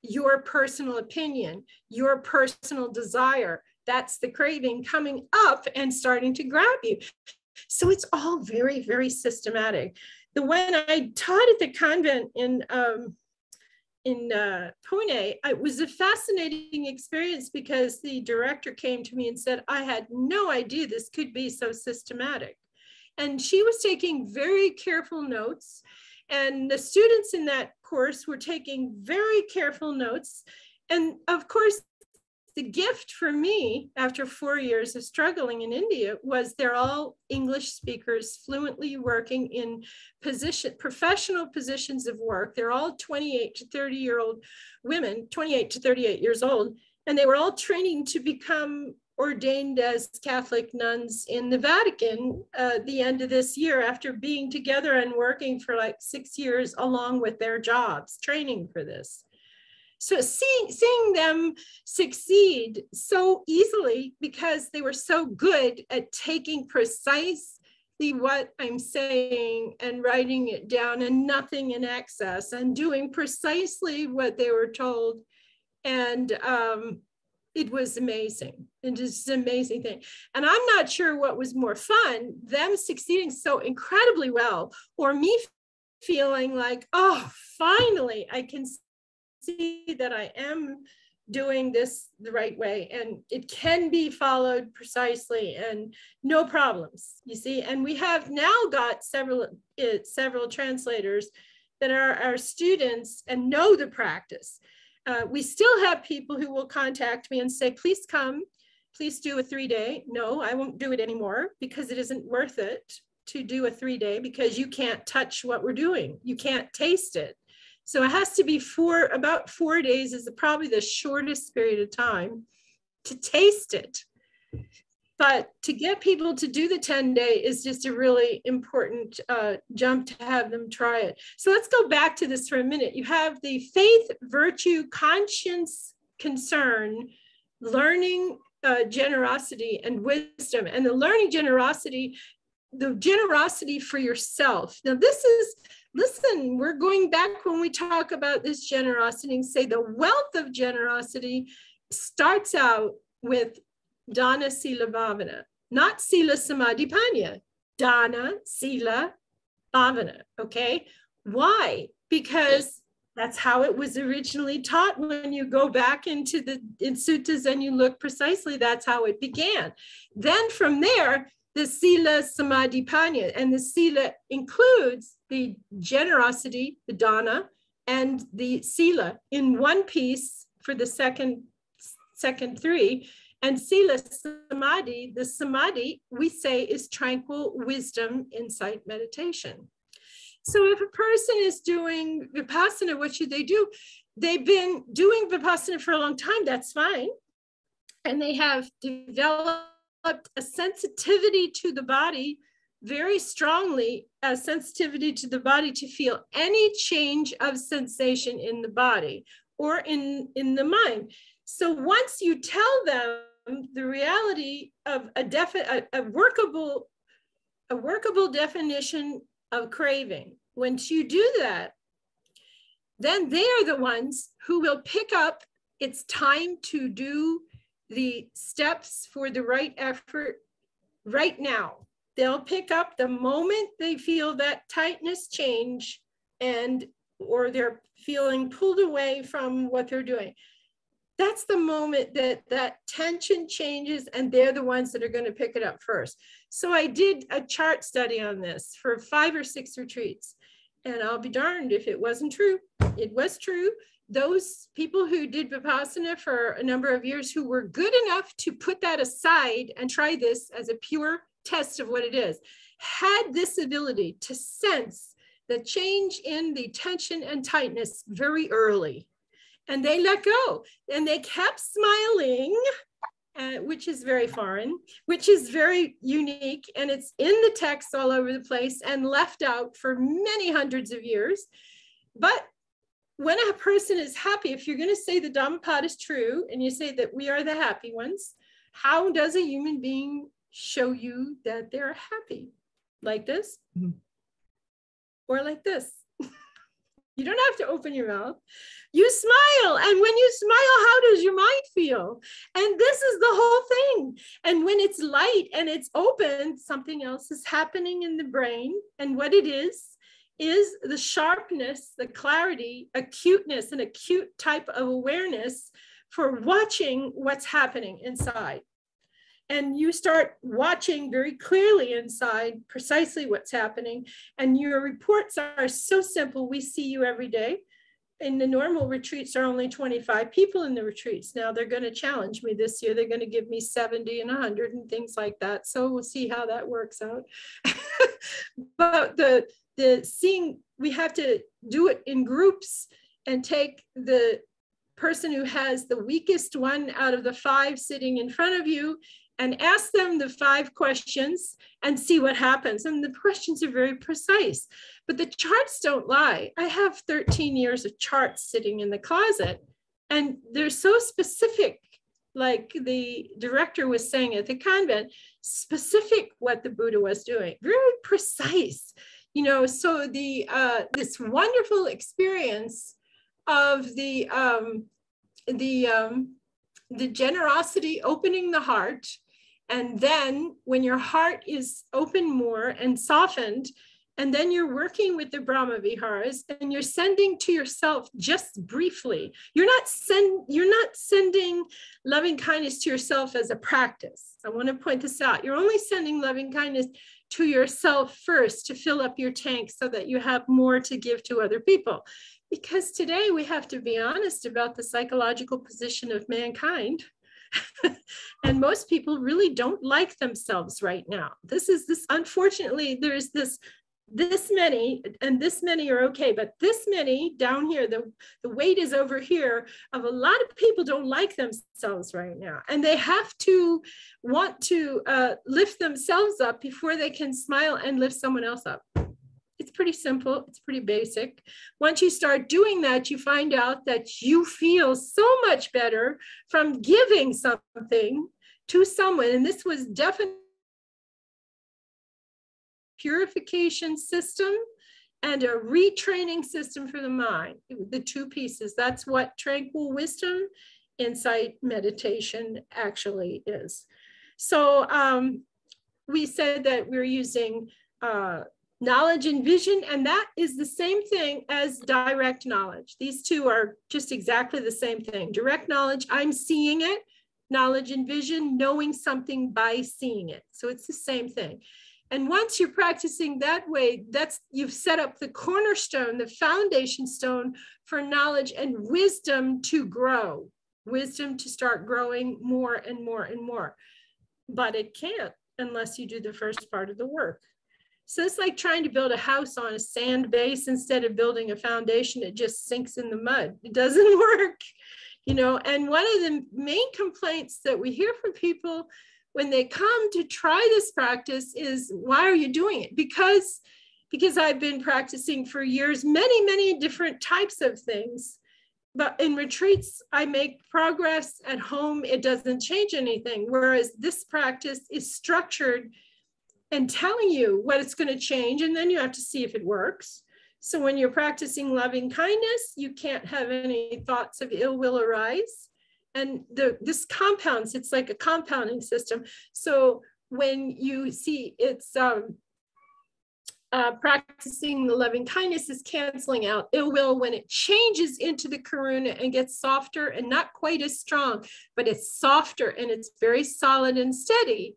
Your personal opinion, your personal desire, that's the craving coming up and starting to grab you. So it's all very, very systematic. The when I taught at the convent in um, in uh, Pune, it was a fascinating experience because the director came to me and said, I had no idea this could be so systematic. And she was taking very careful notes. And the students in that course were taking very careful notes. And of course, the gift for me after four years of struggling in India was they're all English speakers fluently working in position, professional positions of work. They're all twenty-eight to thirty year old women, twenty-eight to thirty-eight years old. And they were all training to become ordained as Catholic nuns in the Vatican uh, the end of this year after being together and working for like six years along with their jobs, training for this. So seeing, seeing them succeed so easily because they were so good at taking precisely what I'm saying and writing it down and nothing in excess and doing precisely what they were told. And um, it was amazing. It is an amazing thing. And I'm not sure what was more fun, them succeeding so incredibly well or me feeling like, oh, finally I can see that I am doing this the right way and it can be followed precisely and no problems, you see. And we have now got several uh, several translators that are our students and know the practice. Uh, we still have people who will contact me and say, please come, please do a three day. No, I won't do it anymore because it isn't worth it to do a three day, because you can't touch what we're doing, you can't taste it. So it has to be four, about four days is probably the shortest period of time to taste it. But to get people to do the ten day is just a really important uh, jump to have them try it. So let's go back to this for a minute. You have the faith, virtue, conscience, concern, learning, uh, generosity, and wisdom. And the learning generosity, the generosity for yourself. Now this is, listen, we're going back when we talk about this generosity and say the wealth of generosity starts out with dana sila bhavana, not sila samadhi panya, dana sila bhavana, okay? Why? Because that's how it was originally taught. When you go back into the in suttas and you look precisely, that's how it began. Then from there, the sila samadhi panya, and the sila includes the generosity, the dana, and the sila in one piece for the second, second three. And sila samadhi, the samadhi we say is tranquil wisdom, insight, meditation. So if a person is doing vipassana, what should they do? They've been doing vipassana for a long time, that's fine. And they have developed a sensitivity to the body, very strongly a sensitivity to the body to feel any change of sensation in the body or in, in the mind. So once you tell them the reality of a, defi a, a, workable, a workable definition of craving, once you do that, then they are the ones who will pick up, it's time to do the steps for the right effort right now. They'll pick up the moment they feel that tightness change and or they're feeling pulled away from what they're doing. That's the moment that that tension changes, and they're the ones that are going to pick it up first. So I did a chart study on this for five or six retreats. and I'll be darned if it wasn't true. It was true. Those people who did Vipassana for a number of years who were good enough to put that aside and try this as a pure test of what it is, had this ability to sense the change in the tension and tightness very early. And they let go and they kept smiling, uh, which is very foreign, which is very unique. And it's in the text all over the place and left out for many hundreds of years. But when a person is happy, if you're going to say the Dhammapada is true and you say that we are the happy ones, how does a human being show you that they're happy? Like this? Mm-hmm. Or like this? You don't have to open your mouth. You smile. And when you smile, how does your mind feel? And this is the whole thing. And when it's light and it's open, something else is happening in the brain. And what it is, is the sharpness, the clarity, acuteness, an acute type of awareness for watching what's happening inside. And you start watching very clearly inside precisely what's happening. And your reports are so simple. We see you every day. In the normal retreats, there are only twenty-five people in the retreats. Now they're going to challenge me this year. They're going to give me seventy and a hundred and things like that. So we'll see how that works out. But the, the seeing, we have to do it in groups and take the person who has the weakest one out of the five sitting in front of you and ask them the five questions and see what happens. And the questions are very precise, but the charts don't lie. I have thirteen years of charts sitting in the closet and they're so specific, like the director was saying at the convent, specific what the Buddha was doing, very precise. You know, so the uh, this wonderful experience of the, um, the, um, the generosity, opening the heart. And then when your heart is open more and softened, and then you're working with the Brahma Viharas and you're sending to yourself just briefly. You're not, send, you're not sending loving kindness to yourself as a practice. I want to point this out. You're only sending loving kindness to yourself first to fill up your tank so that you have more to give to other people. Because today we have to be honest about the psychological position of mankind. And most people really don't like themselves right now. This is this, unfortunately, there's this, this many, and this many are okay, but this many down here, the, the weight is over here of a lot of people don't like themselves right now. And they have to want to uh, lift themselves up before they can smile and lift someone else up. It's pretty simple. It's pretty basic. Once you start doing that, you find out that you feel so much better from giving something to someone. And this was definitely a purification system and a retraining system for the mind, the two pieces. That's what tranquil wisdom, insight, meditation actually is. So um, we said that we're using uh, knowledge and vision, and that is the same thing as direct knowledge. These two are just exactly the same thing. Direct knowledge, I'm seeing it. Knowledge and vision, knowing something by seeing it. So it's the same thing. And once you're practicing that way, that's, you've set up the cornerstone, the foundation stone for knowledge and wisdom to grow, wisdom to start growing more and more and more. But it can't unless you do the first part of the work. So it's like trying to build a house on a sand base instead of building a foundation. It just sinks in the mud. It doesn't work, you know. And one of the main complaints that we hear from people when they come to try this practice is, why are you doing it? Because, because I've been practicing for years, many, many different types of things. But in retreats, I make progress. At home, it doesn't change anything. Whereas this practice is structured and telling you what it's going to change, and then you have to see if it works. So when you're practicing loving kindness, you can't have any thoughts of ill will arise. And the, this compounds, it's like a compounding system. So when you see it's um, uh, practicing the loving kindness is canceling out ill will when it changes into the karuna and gets softer and not quite as strong, but it's softer and it's very solid and steady.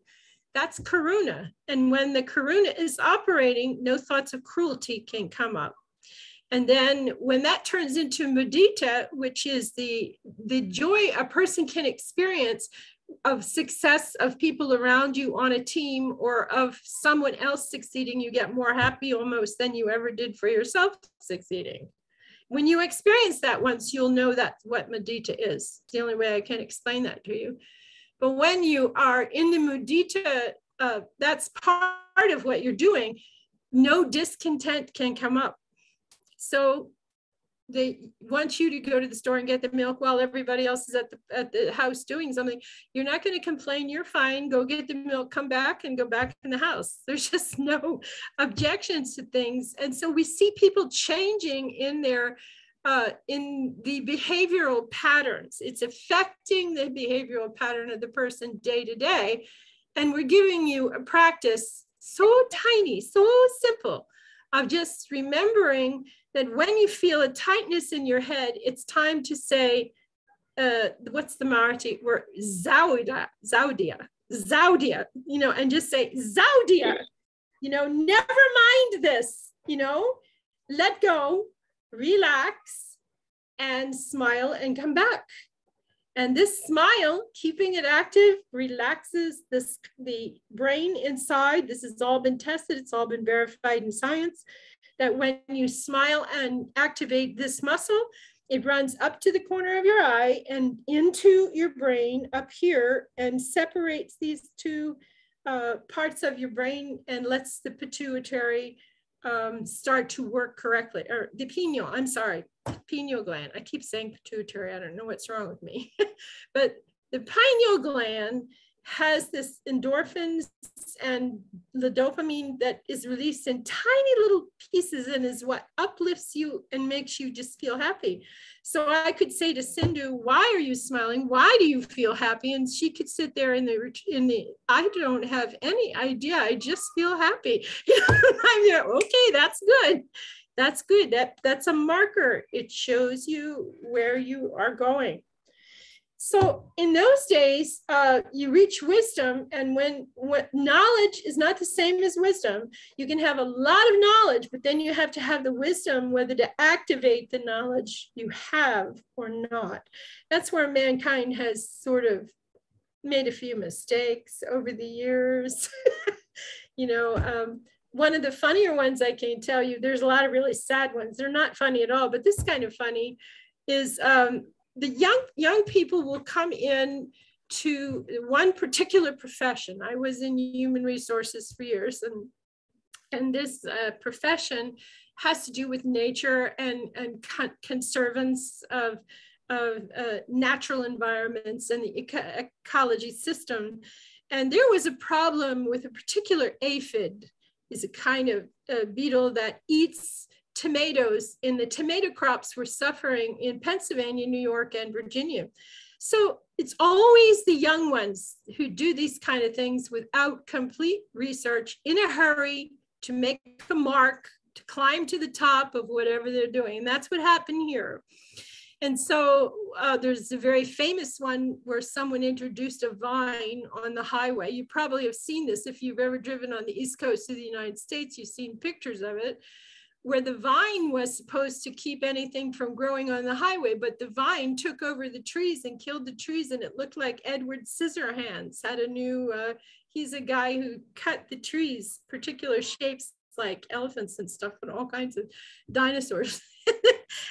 That's karuna. And when the karuna is operating, no thoughts of cruelty can come up. And then when that turns into mudita, which is the, the joy a person can experience of success of people around you on a team or of someone else succeeding, you get more happy almost than you ever did for yourself succeeding. When you experience that once, you'll know that's what mudita is. It's the only way I can explain that to you. But when you are in the mudita, uh, that's part of what you're doing. No discontent can come up. So they want you to go to the store and get the milk while everybody else is at the, at the house doing something. You're not going to complain. You're fine. Go get the milk, come back and go back in the house. There's just no objections to things. And so we see people changing in their, uh, in the behavioral patterns. It's affecting the behavioral pattern of the person day to day. And we're giving you a practice so tiny, so simple, of just remembering that when you feel a tightness in your head, it's time to say, uh, what's the Marathi word? Zaudia, Zaudia, Zaudia, you know, and just say, Zaudia, you know, never mind this, you know, let go, relax, and smile and come back. And this smile, keeping it active, relaxes this, the brain inside. This has all been tested. It's all been verified in science that when you smile and activate this muscle, it runs up to the corner of your eye and into your brain up here and separates these two uh, parts of your brain and lets the pituitary um, start to work correctly, or the pineal, I'm sorry. pineal gland. I keep saying pituitary. I don't know what's wrong with me, but the pineal gland has this endorphins and the dopamine that is released in tiny little pieces and is what uplifts you and makes you just feel happy. So I could say to Sindhu, why are you smiling? Why do you feel happy? And she could sit there in the, in the I don't have any idea. I just feel happy. You know, I'm there, okay, that's good. That's good. That, that's a marker. It shows you where you are going. So in those days, uh, you reach wisdom. And when, when knowledge is not the same as wisdom, you can have a lot of knowledge, but then you have to have the wisdom whether to activate the knowledge you have or not. That's where mankind has sort of made a few mistakes over the years. You know, um, one of the funnier ones I can tell you, there's a lot of really sad ones. They're not funny at all, but this kind of funny is um, the young young people will come in to one particular profession. I was in human resources for years, and and this uh, profession has to do with nature and, and con conservance of, of uh, natural environments and the eco ecology system. And there was a problem with a particular aphid. Is a kind of a beetle that eats tomatoes, and the tomato crops were suffering in Pennsylvania, New York, and Virginia. So it's always the young ones who do these kind of things without complete research, in a hurry to make a mark, to climb to the top of whatever they're doing. And that's what happened here. And so uh, there's a very famous one where someone introduced a vine on the highway. You probably have seen this if you've ever driven on the East Coast of the United States, you've seen pictures of it, where the vine was supposed to keep anything from growing on the highway, but the vine took over the trees and killed the trees. And it looked like Edward Scissorhands had a new, uh, he's a guy who cut the trees, particular shapes like elephants and stuff, and all kinds of dinosaurs.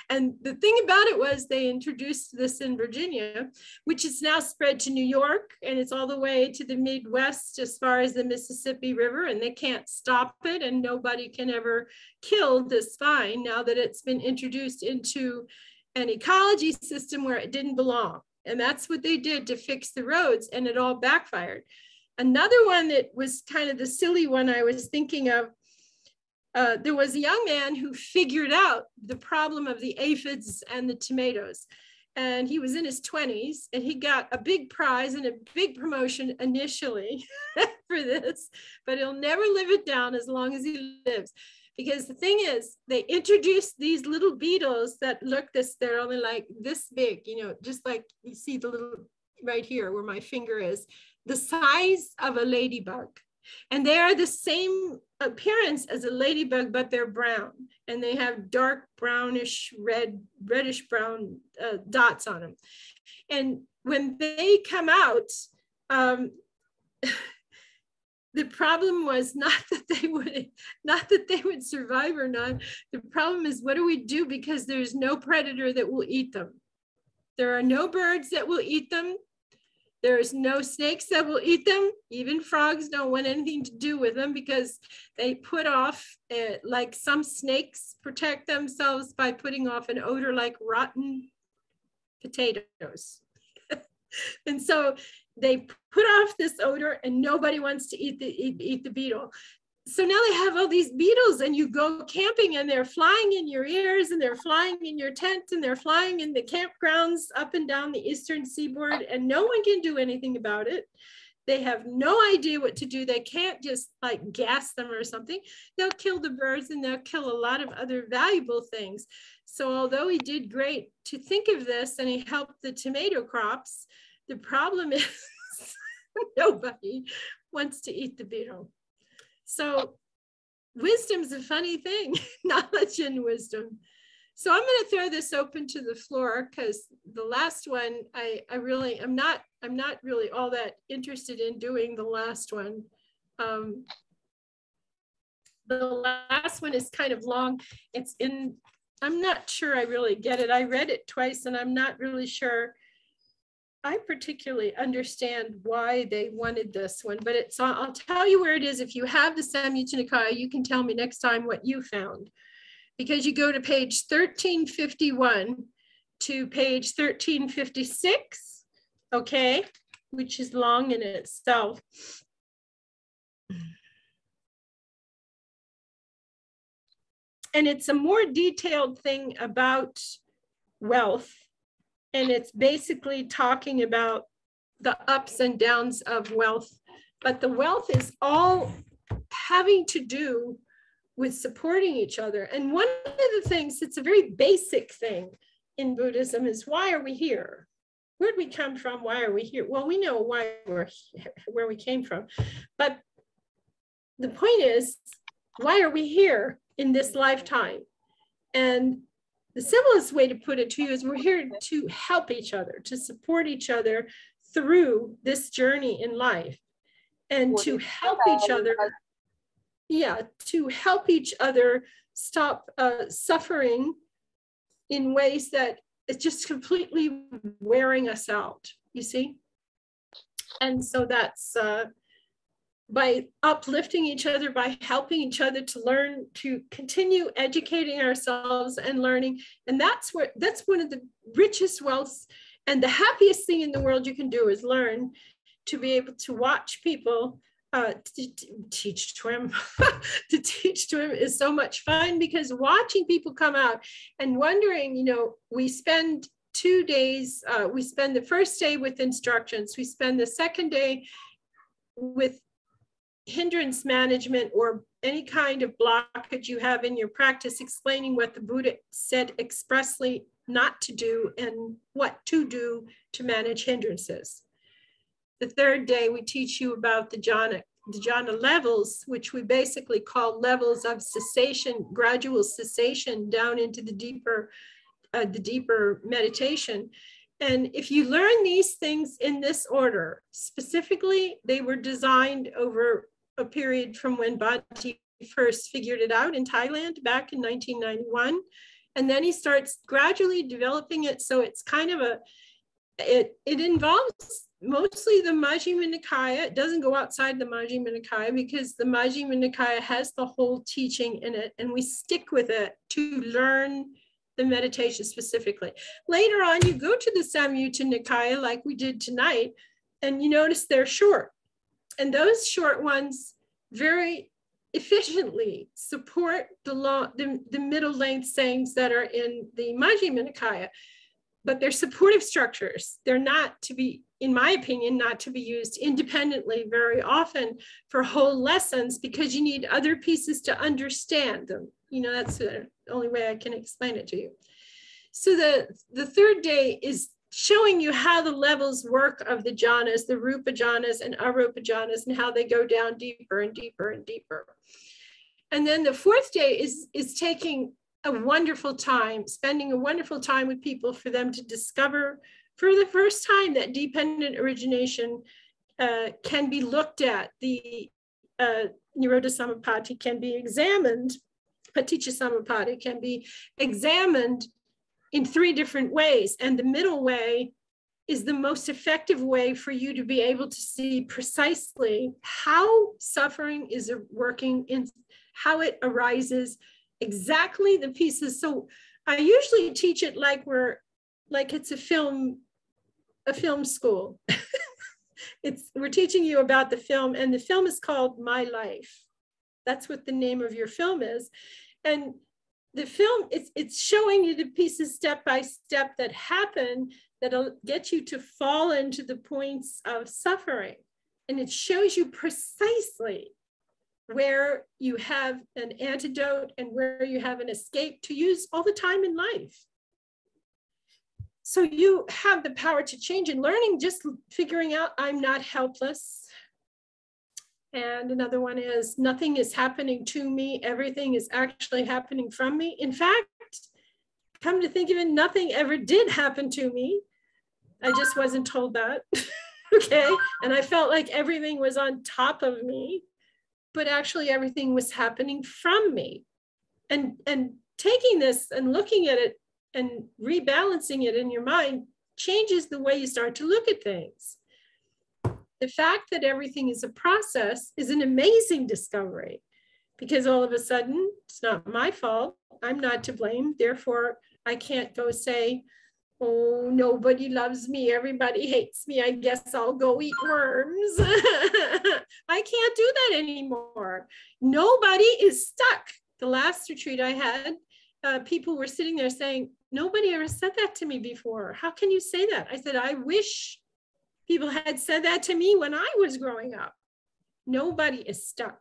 And the thing about it was they introduced this in Virginia, which is now spread to New York, and it's all the way to the Midwest as far as the Mississippi River, and they can't stop it, and nobody can ever kill this vine now that it's been introduced into an ecology system where it didn't belong. And that's what they did to fix the roads, and it all backfired. Another one that was kind of the silly one I was thinking of, Uh, there was a young man who figured out the problem of the aphids and the tomatoes. And he was in his twenties, and he got a big prize and a big promotion initially for this, but he'll never live it down as long as he lives. Because the thing is, they introduced these little beetles that look this, they're only like this big, you know, just like you see the little right here where my finger is, the size of a ladybug. And they are the same appearance as a ladybug, but they're brown. And they have dark brownish red, reddish brown uh, dots on them. And when they come out, um, the problem was not that they would, not that they would survive or not. The problem is, what do we do? Because there's no predator that will eat them. There are no birds that will eat them. There is no snakes that will eat them. Even frogs don't want anything to do with them because they put off, uh, like some snakes protect themselves by putting off an odor like rotten potatoes. And so they put off this odor and nobody wants to eat the, eat, eat the beetle. So now they have all these beetles, and you go camping and they're flying in your ears and they're flying in your tent and they're flying in the campgrounds up and down the eastern seaboard, and no one can do anything about it. They have no idea what to do. They can't just like gas them or something. They'll kill the birds and they'll kill a lot of other valuable things. So although he did great to think of this and he helped the tomato crops, the problem is nobody wants to eat the beetle. So wisdom's a funny thing, knowledge and wisdom. So I'm going to throw this open to the floor because the last one, I, I really am not, I'm not really all that interested in doing the last one. Um, the last one is kind of long. It's in, I'm not sure I really get it. I read it twice and I'm not really sure I particularly understand why they wanted this one, but it's, I'll tell you where it is. If you have the Samyutta Nikaya, you can tell me next time what you found, because you go to page thirteen fifty-one to page thirteen fifty-six, okay, which is long in itself. And it's a more detailed thing about wealth. And it's basically talking about the ups and downs of wealth, but the wealth is all having to do with supporting each other. And one of the things that's a very basic thing in Buddhism is, why are we here? Where'd we come from? Why are we here? Well, we know why we're here, where we came from, but the point is, why are we here in this lifetime? And the simplest way to put it to you is, we're here to help each other, to support each other through this journey in life, and to help each other, yeah, to help each other stop uh, suffering in ways that it's just completely wearing us out, you see? And so that's uh, by uplifting each other, by helping each other to learn, to continue educating ourselves and learning. And that's where, that's one of the richest wealths, and the happiest thing in the world you can do is learn, to be able to watch people uh, teach to him. To teach to him is so much fun, because watching people come out and wondering, you know, we spend two days, uh, we spend the first day with instructions, we spend the second day with hindrance management or any kind of blockage you have in your practice, explaining what the Buddha said expressly not to do and what to do to manage hindrances. The third day, we teach you about the jhana, the jhana levels, which we basically call levels of cessation, gradual cessation down into the deeper, uh, the deeper meditation. And if you learn these things in this order, specifically, they were designed over a period from when Bhante first figured it out in Thailand back in nineteen ninety-one. And then he starts gradually developing it. So it's kind of a, it, it involves mostly the Majjhima Nikaya. It doesn't go outside the Majjhima Nikaya, because the Majjhima Nikaya has the whole teaching in it, and we stick with it to learn the meditation specifically. Later on, you go to the Samyutta Nikaya like we did tonight, and you notice they're short. And those short ones very efficiently support the, long, the, the middle length sayings that are in the Majjhima Nikaya, but they're supportive structures. They're not to be, in my opinion, not to be used independently very often for whole lessons, because you need other pieces to understand them. You know, that's the only way I can explain it to you. So the, the third day is showing you how the levels work of the jhanas, the rupa jhanas and arupa jhanas, and how they go down deeper and deeper and deeper. And then the fourth day is, is taking a wonderful time, spending a wonderful time with people for them to discover for the first time that dependent origination uh, can be looked at. The uh, Nirodha Samapati can be examined, Paticca Samuppada can be examined in three different ways. And the middle way is the most effective way for you to be able to see precisely how suffering is working, in how it arises, exactly the pieces. So I usually teach it like we're, like it's a film, a film school. It's, we're teaching you about the film, and the film is called My Life. That's what the name of your film is. And the film, it's, it's showing you the pieces step by step that happen that'll get you to fall into the points of suffering. And it shows you precisely where you have an antidote and where you have an escape to use all the time in life. So you have the power to change, and learning, just figuring out I'm not helpless. And another one is nothing is happening to me. Everything is actually happening from me. In fact, come to think of it, nothing ever did happen to me. I just wasn't told that, okay? And I felt like everything was on top of me, but actually everything was happening from me. And, and taking this and looking at it and rebalancing it in your mind changes the way you start to look at things. The fact that everything is a process is an amazing discovery, because all of a sudden, it's not my fault, I'm not to blame, therefore I can't go say, oh, nobody loves me, everybody hates me, I guess I'll go eat worms. I can't do that anymore. Nobody is stuck. The last retreat I had, uh, people were sitting there saying, nobody ever said that to me before. How can you say that? I said, I wish people had said that to me when I was growing up. Nobody is stuck.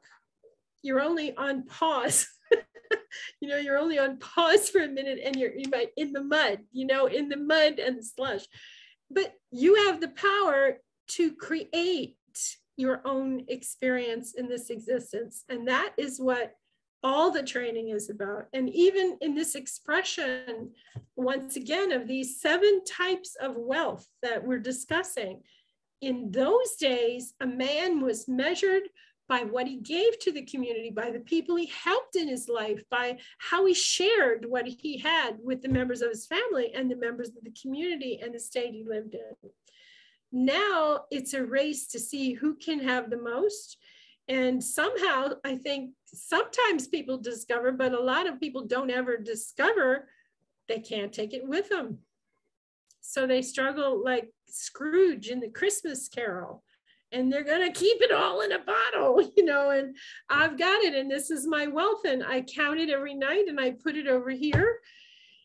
You're only on pause. You know, you're only on pause for a minute, and you're, you might in the mud, you know, in the mud and the slush. But you have the power to create your own experience in this existence. And that is what all the training is about. And even in this expression, once again, of these seven types of wealth that we're discussing, in those days, a man was measured by what he gave to the community, by the people he helped in his life, by how he shared what he had with the members of his family and the members of the community and the state he lived in. Now it's a race to see who can have the most. And somehow, I think sometimes people discover, but a lot of people don't ever discover, they can't take it with them. So they struggle like Scrooge in the Christmas Carol, and they're gonna keep it all in a bottle, you know, and I've got it, and this is my wealth, and I count it every night, and I put it over here,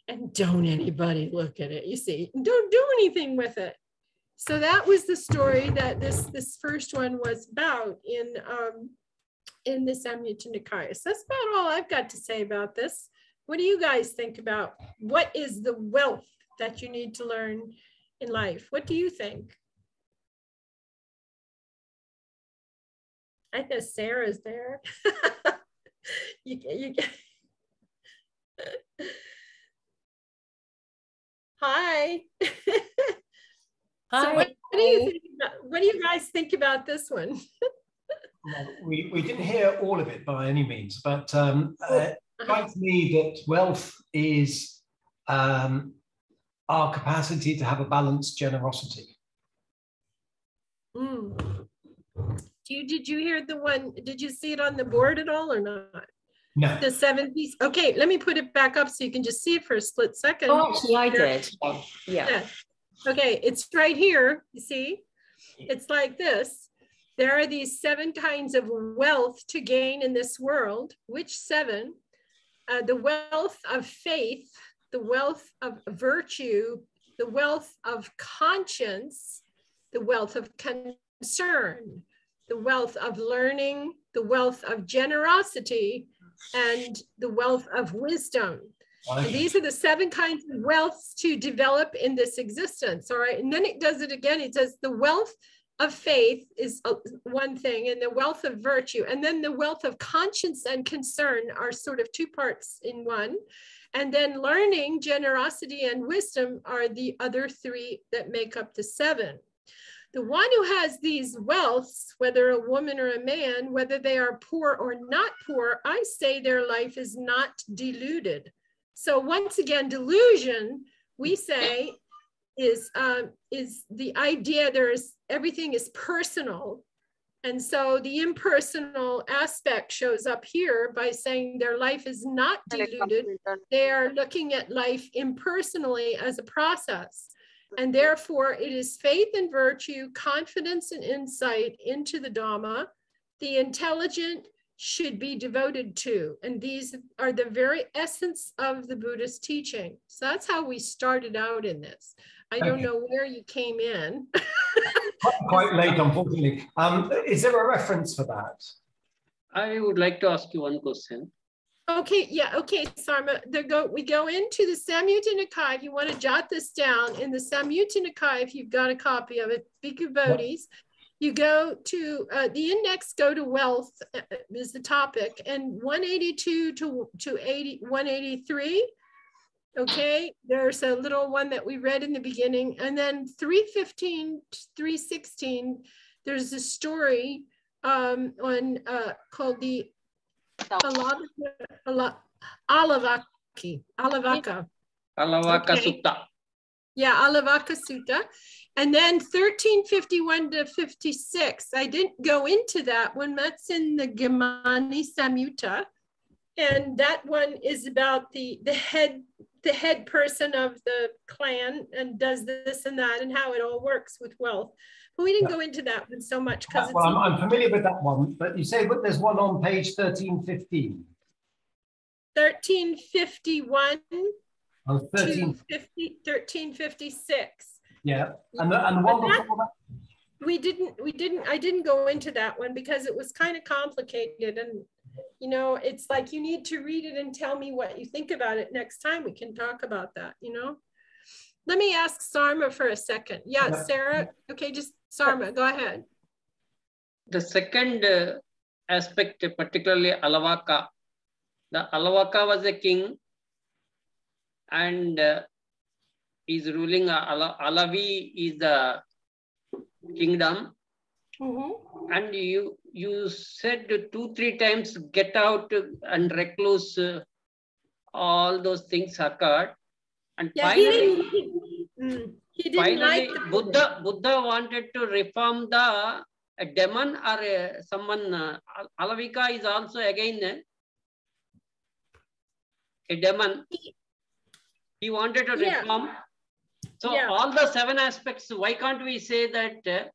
and don't anybody look at it, you see, don't do anything with it. So that was the story that this, this first one was about in, um, in the Samyutta Nikaya. So that's about all I've got to say about this. What do you guys think about? What is the wealth that you need to learn in life? What do you think? I think Sarah's there. you, you, Hi. Hi. So what, what, do you think about, what do you guys think about this one? Well, we, we didn't hear all of it by any means, but um, uh, it strikes me that wealth is um, our capacity to have a balanced generosity. Mm. Do you, did you hear the one, did you see it on the board at all or not? No. The seven piece. Okay, let me put it back up so you can just see it for a split second. Oh, actually I did. Yeah. Yeah. Okay, it's right here, you see? It's like this. There are these seven kinds of wealth to gain in this world. Which seven? Uh, the wealth of faith, the wealth of virtue, the wealth of conscience, the wealth of concern, the wealth of learning, the wealth of generosity, and the wealth of wisdom. So these are the seven kinds of wealths to develop in this existence. All right. And then it does it again. It says the wealth of faith is one thing, and the wealth of virtue, and then the wealth of conscience and concern are sort of two parts in one. And then learning, generosity, and wisdom are the other three that make up the seven. The one who has these wealths, whether a woman or a man, whether they are poor or not poor, I say their life is not deluded. So once again, delusion, we say, is um, is the idea there is everything is personal. And so the impersonal aspect shows up here by saying their life is not deluded. They are looking at life impersonally as a process. And therefore it is faith and virtue, confidence and insight into the Dhamma, the intelligent should be devoted to. And these are the very essence of the Buddhist teaching. So that's how we started out in this. I don't know where you came in. Quite late, unfortunately. Um, is there a reference for that? I would like to ask you one question. Okay, yeah, okay, Sarma. There go, we go into the Samyutta Nikaya. If you want to jot this down, in the Samyutta Nikaya, if you've got a copy of it, Bhikkhu Bodhis, you go to, uh, the index, go to wealth is the topic, and one eighty-two to, to one eighty-three. Okay, there's a little one that we read in the beginning, and then three fifteen to three sixteen, there's a story um, on uh, called the Alavaka, Alavaki, Alavaka. Alavaka okay. Sutta. Yeah, Alavaka Sutta. And then thirteen fifty-one to fifty-six, I didn't go into that one, that's in the Gemani Samyutta. And that one is about the, the head the head person of the clan and does this and that and how it all works with wealth. But we didn't yeah. go into that one so much because well, I'm, I'm familiar with that one, but you say but there's one on page thirteen fifteen. thirteen fifty-one oh, thirteen fifty-six. Yeah, and the, and the one that, before that? We didn't, we didn't, I didn't go into that one because it was kind of complicated and you know, it's like you need to read it and tell me what you think about it. Next time we can talk about that, you know. Let me ask Sarma for a second. Yeah, Sarah. Okay, just Sarma, go ahead. The second uh, aspect, particularly Alavaka. The Alavaka was a king and uh, is ruling uh, Ala Alavi is the kingdom. Mm-hmm. And you you said two, three times, get out and recluse, uh, all those things occurred. And yeah, finally, he didn't, he didn't finally like Buddha, Buddha wanted to reform the a demon or a, someone, uh, Alavika is also again a, a demon. He wanted to yeah. reform. So yeah. all the seven aspects, why can't we say that uh,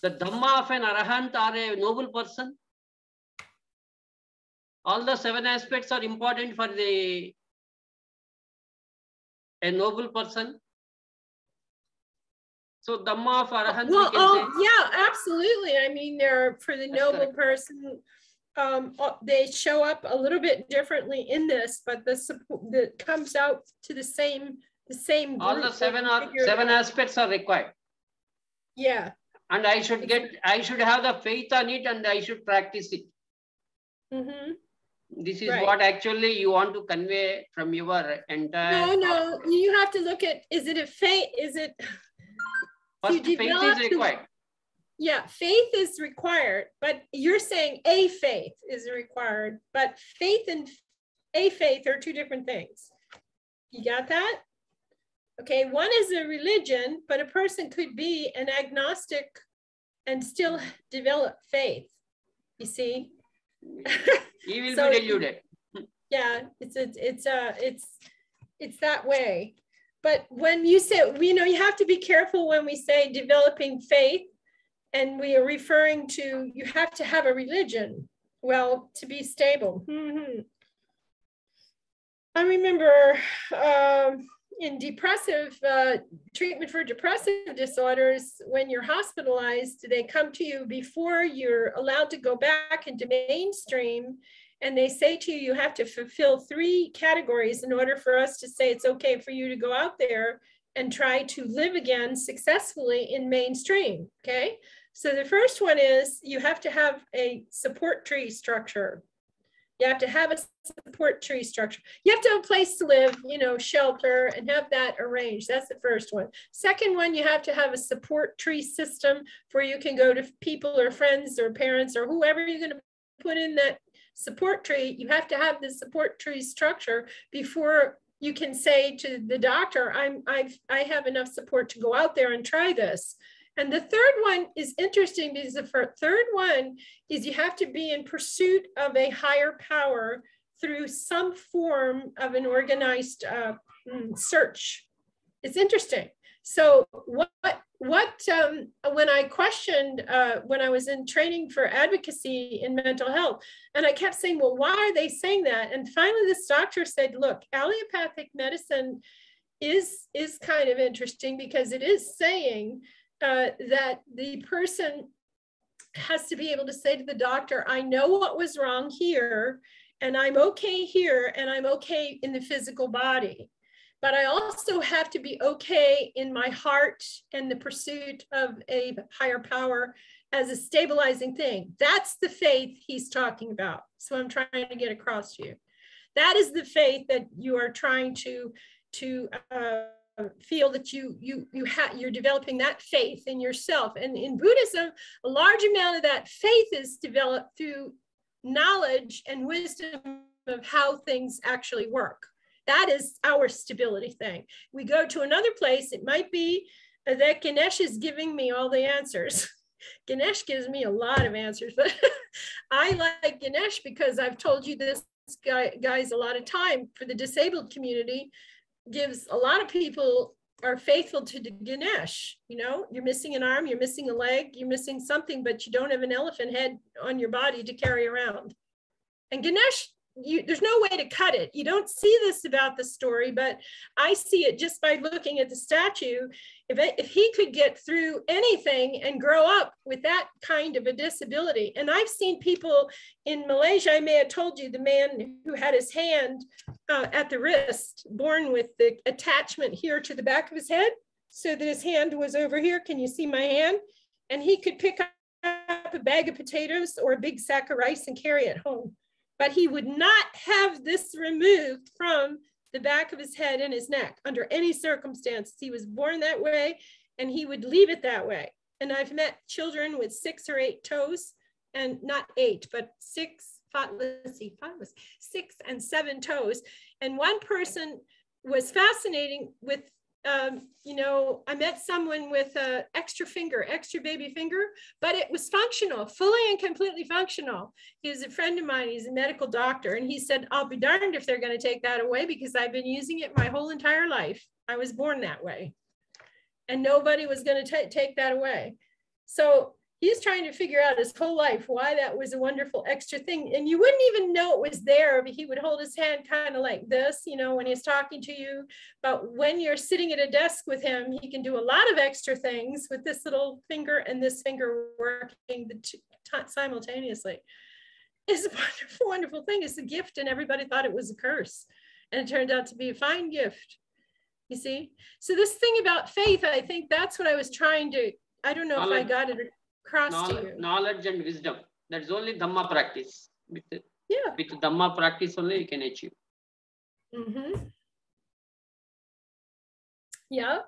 the Dhamma of an Arahant are a noble person? All the seven aspects are important for the a noble person. So Dhamma of Arahant. Well, we oh, yeah, absolutely. I mean, they're for the That's noble correct. person. Um, they show up a little bit differently in this, but the that comes out to the same the same. Group. All the seven are, seven aspects are required. Yeah. And I should get, I should have the faith on it and I should practice it. Mm-hmm. This is right. what actually you want to convey from your entire... No, no, you have to look at, is it a faith, is it... First, faith is required. The, yeah, faith is required, but you're saying a faith is required, but faith and a faith are two different things. You got that? Okay, one is a religion, but a person could be an agnostic and still develop faith, you see? He will so, be deluded. Yeah, it's, it's, it's, uh, it's, it's that way. But when you say, you know, you have to be careful when we say developing faith and we are referring to, you have to have a religion, well, to be stable. Mm-hmm. I remember, um, in depressive uh, treatment for depressive disorders, when you're hospitalized, they come to you before you're allowed to go back into mainstream and they say to you, you have to fulfill three categories in order for us to say it's okay for you to go out there and try to live again successfully in mainstream, okay? So the first one is you have to have a support tree structure. You have to have a support tree structure. You have to have a place to live, you know, shelter, and have that arranged. That's the first one. Second one, you have to have a support tree system where you can go to people or friends or parents or whoever you're going to put in that support tree. You have to have the support tree structure before you can say to the doctor, I'm, I've, I have enough support to go out there and try this. And the third one is interesting because the third one is you have to be in pursuit of a higher power through some form of an organized uh, search. It's interesting. So what, what um, when I questioned, uh, when I was in training for advocacy in mental health, and I kept saying, well, why are they saying that? And finally, this doctor said, look, allopathic medicine is, is kind of interesting because it is saying Uh, that the person has to be able to say to the doctor, I know what was wrong here, and I'm okay here, and I'm okay in the physical body. But I also have to be okay in my heart and the pursuit of a higher power as a stabilizing thing. That's the faith he's talking about. So I'm trying to get across to you. That is the faith that you are trying to, to uh, feel that you you you have you're developing that faith in yourself. And in Buddhism, a large amount of that faith is developed through knowledge and wisdom of how things actually work. That is our stability thing. We go to another place. It might be that Ganesh is giving me all the answers. Ganesh gives me a lot of answers, but I like Ganesh because I've told you this guy guys a lot of time. For the disabled community, gives a lot of people are faithful to Ganesh. You know, you're missing an arm, you're missing a leg, you're missing something, but you don't have an elephant head on your body to carry around. And Ganesh, you, there's no way to cut it. You don't see this about the story, but I see it just by looking at the statue. If, it, if he could get through anything and grow up with that kind of a disability. And I've seen people in Malaysia, I may have told you, the man who had his hand uh, at the wrist, born with the attachment here to the back of his head. So that his hand was over here. Can you see my hand? And he could pick up a bag of potatoes or a big sack of rice and carry it home. But he would not have this removed from the back of his head and his neck under any circumstances. He was born that way and he would leave it that way. And I've met children with six or eight toes, and not eight, but six, five, let's see, five was six and seven toes. And one person was fascinating with, um, you know, I met someone with an extra finger, extra baby finger, but it was functional, fully and completely functional. He was a friend of mine, he's a medical doctor, and he said, I'll be darned if they're going to take that away because I've been using it my whole entire life. I was born that way, and nobody was going to take that away. So he's trying to figure out his whole life why that was a wonderful extra thing. And you wouldn't even know it was there, but he would hold his hand kind of like this, you know, when he's talking to you. But when you're sitting at a desk with him, he can do a lot of extra things with this little finger and this finger working simultaneously. It's a wonderful, wonderful thing. It's a gift, and everybody thought it was a curse. And it turned out to be a fine gift, you see? So this thing about faith, I think that's what I was trying to, I don't know if I got it Knowledge, knowledge and wisdom. That's only Dhamma practice. With, yeah. With Dhamma practice only you can achieve. Mm-hmm. Yeah.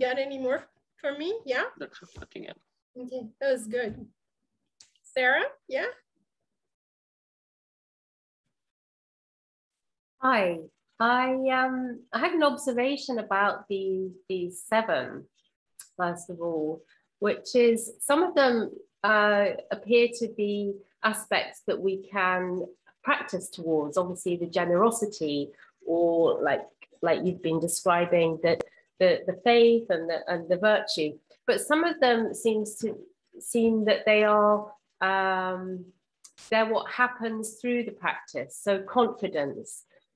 Got any more for me? Yeah. That's nothing else. Okay. That was good. Sarah? Yeah. Hi. I um I had an observation about the the seven, first of all, which is some of them uh, appear to be aspects that we can practice towards. Obviously, the generosity, or like like you've been describing, that the the faith and the and the virtue. But some of them seems to seem that they are um, they're what happens through the practice. So confidence,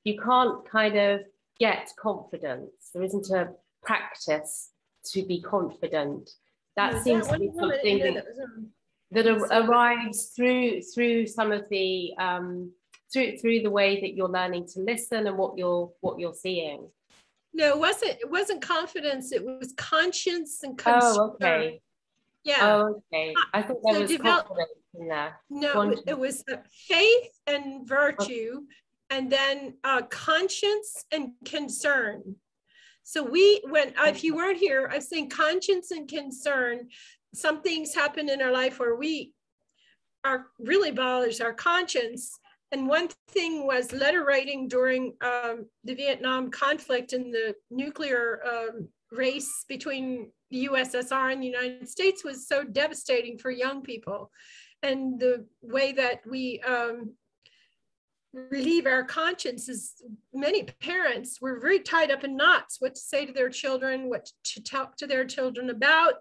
you can't kind of get confidence. There isn't a practice to be confident. That seems to be something that, that arrives through through some of the um, through through the way that you're learning to listen and what you're what you're seeing? No, it wasn't it wasn't confidence, it was conscience and concern. Oh, okay. Yeah. Oh, okay. I thought there so was develop, confidence in there. No, conscience. It was faith and virtue, and then uh, conscience and concern. So we, when if you weren't here, I'm saying conscience and concern. Some things happen in our life where we are really bothers our conscience. And one thing was letter writing during um, the Vietnam conflict and the nuclear um, race between the U S S R and the United States was so devastating for young people. And the way that we um, relieve our conscience is many parents were very tied up in knots, what to say to their children, what to talk to their children about,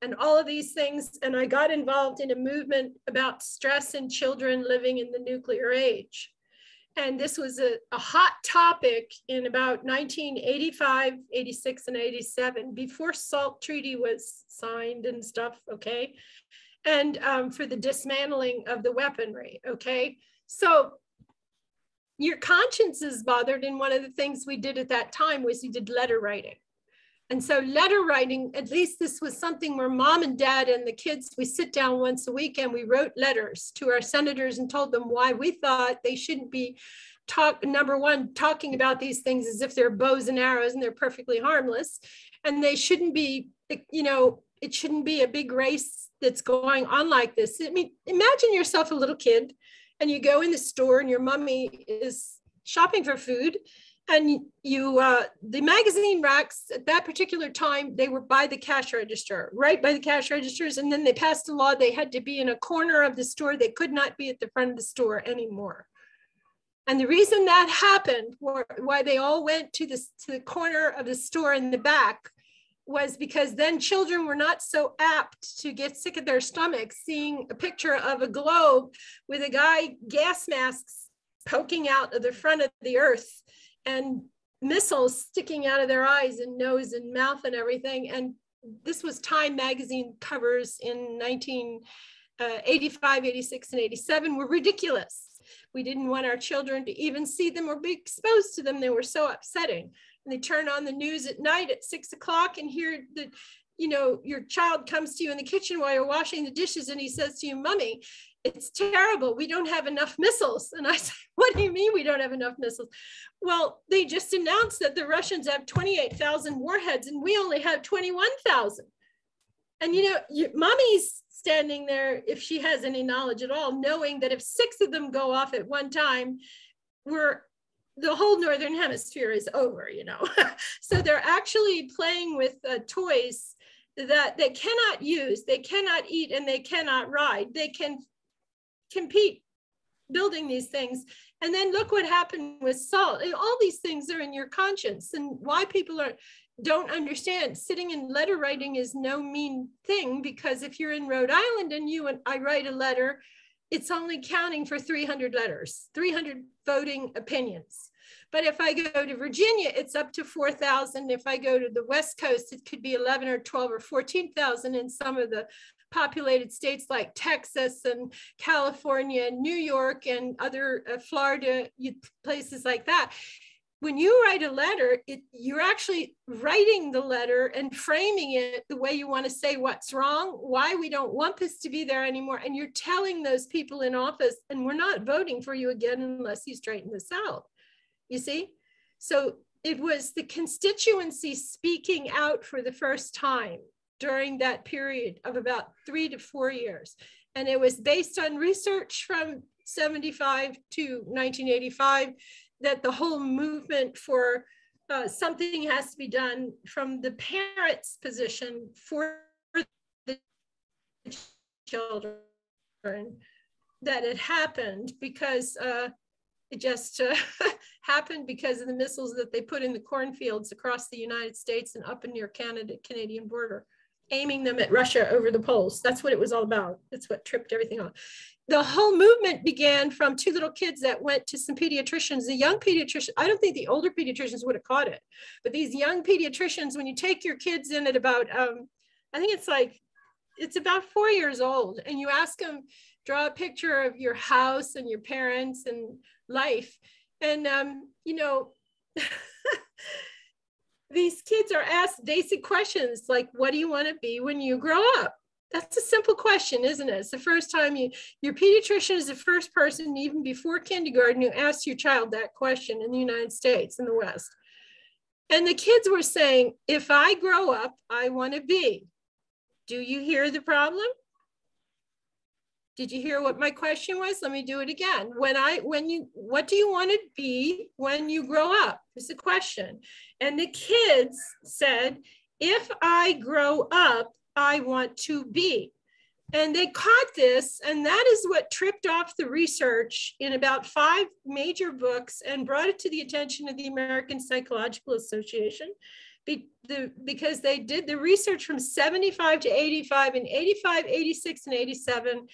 and all of these things. And I got involved in a movement about stress in children living in the nuclear age. And this was a, a hot topic in about nineteen eighty-five, eighty-six, and eighty-seven, before SALT Treaty was signed and stuff, okay? And um, for the dismantling of the weaponry, okay? So your conscience is bothered. And one of the things we did at that time was we did letter writing. And so letter writing, at least this was something where mom and dad and the kids, we sit down once a week and we wrote letters to our senators and told them why we thought they shouldn't be, talk, number one, talking about these things as if they're bows and arrows and they're perfectly harmless. And they shouldn't be, you know, it shouldn't be a big race that's going on like this. I mean, imagine yourself a little kid and you go in the store and your mommy is shopping for food. And you, uh, the magazine racks at that particular time, they were by the cash register, right by the cash registers. And then they passed a law, they had to be in a corner of the store. They could not be at the front of the store anymore. And the reason that happened, or why they all went to, this, to the corner of the store in the back, was because then children were not so apt to get sick at their stomachs, seeing a picture of a globe with a guy, gas masks poking out of the front of the earth, and missiles sticking out of their eyes and nose and mouth and everything. And this was Time magazine covers in nineteen eighty-five, eighty-six, and eighty-seven were ridiculous. We didn't want our children to even see them or be exposed to them. They were so upsetting. And they turn on the news at night at six o'clock and hear that, you know, your child comes to you in the kitchen while you're washing the dishes and he says to you, "Mommy, it's terrible. We don't have enough missiles." And I said, "What do you mean we don't have enough missiles?" "Well, they just announced that the Russians have twenty-eight thousand warheads and we only have twenty-one thousand. And you know, your, mommy's standing there, if she has any knowledge at all, knowing that if six of them go off at one time, we're, the whole Northern Hemisphere is over, you know. So they're actually playing with uh, toys that they cannot use, they cannot eat, and they cannot ride. They can compete building these things. And then look what happened with SALT. All these things are in your conscience, and why people are don't understand sitting in letter writing is no mean thing, because if you're in Rhode Island and you and I write a letter, it's only counting for three hundred letters, three hundred voting opinions. But if I go to Virginia, it's up to four thousand. If I go to the West Coast, it could be eleven or twelve or fourteen thousand in some of the populated states like Texas and California and New York and other uh, Florida, places like that. When you write a letter, it, you're actually writing the letter and framing it the way you want to say what's wrong, why we don't want this to be there anymore. And you're telling those people in office, and we're not voting for you again unless you straighten this out. You see? So it was the constituency speaking out for the first time during that period of about three to four years. And it was based on research from seventy-five to nineteen eighty-five that the whole movement for uh, something has to be done from the parents' position for the children, that it happened because uh, it just uh, happened because of the missiles that they put in the cornfields across the United States and up and near Canada, Canadian border, aiming them at Russia over the poles. That's what it was all about. That's what tripped everything off. The whole movement began from two little kids that went to some pediatricians. The young pediatrician, I don't think the older pediatricians would have caught it, but these young pediatricians, when you take your kids in at about, um, I think it's like, it's about four years old, and you ask them, draw a picture of your house and your parents and life. And, um, you know, these kids are asked basic questions like, what do you want to be when you grow up? That's a simple question, isn't it? It's the first time you, your pediatrician is the first person, even before kindergarten, who asks your child that question in the United States, in the West. And the kids were saying, if I grow up, I want to be. Do you hear the problem? Did you hear what my question was? Let me do it again. When I, when you, what do you want to be when you grow up? It's a question. And the kids said, if I grow up, I want to be. And they caught this, and that is what tripped off the research in about five major books and brought it to the attention of the American Psychological Association, be, the, because they did the research from seventy-five to eighty-five, and eighty-five, eighty-six, and eighty-seven,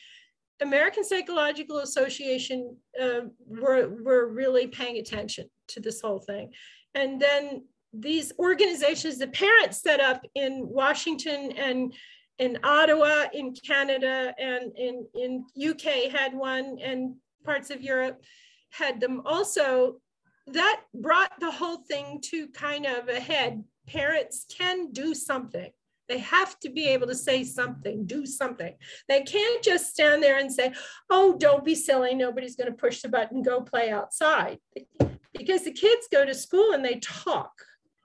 American Psychological Association uh, were, were really paying attention to this whole thing. And then these organizations, the parents set up in Washington and in Ottawa, in Canada, and in, in U K had one, and parts of Europe had them also. That brought the whole thing to kind of a head. Parents can do something. They have to be able to say something, do something. They can't just stand there and say, oh, don't be silly, nobody's gonna push the button, go play outside. Because the kids go to school and they talk.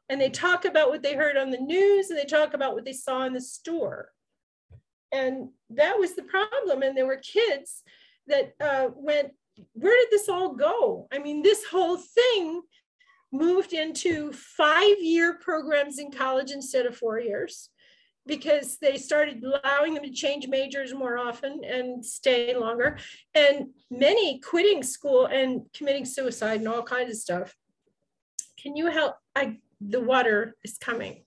And they talk about what they heard on the news, and they talk about what they saw in the store. And that was the problem. And there were kids that uh, went, where did this all go? I mean, this whole thing moved into five-year programs in college instead of four years, because they started allowing them to change majors more often and stay longer. And many quitting school and committing suicide and all kinds of stuff. Can you help? I, the water is coming.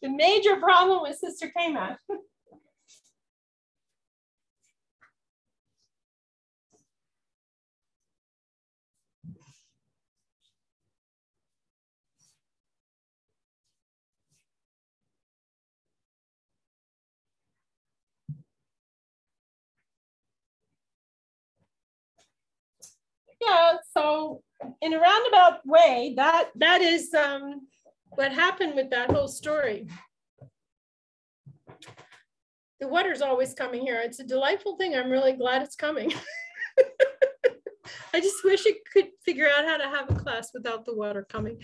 The major problem with Sister Khema. Yeah, so in a roundabout way, that, that is um, what happened with that whole story. The water's always coming here. It's a delightful thing. I'm really glad it's coming. I just wish I could figure out how to have a class without the water coming.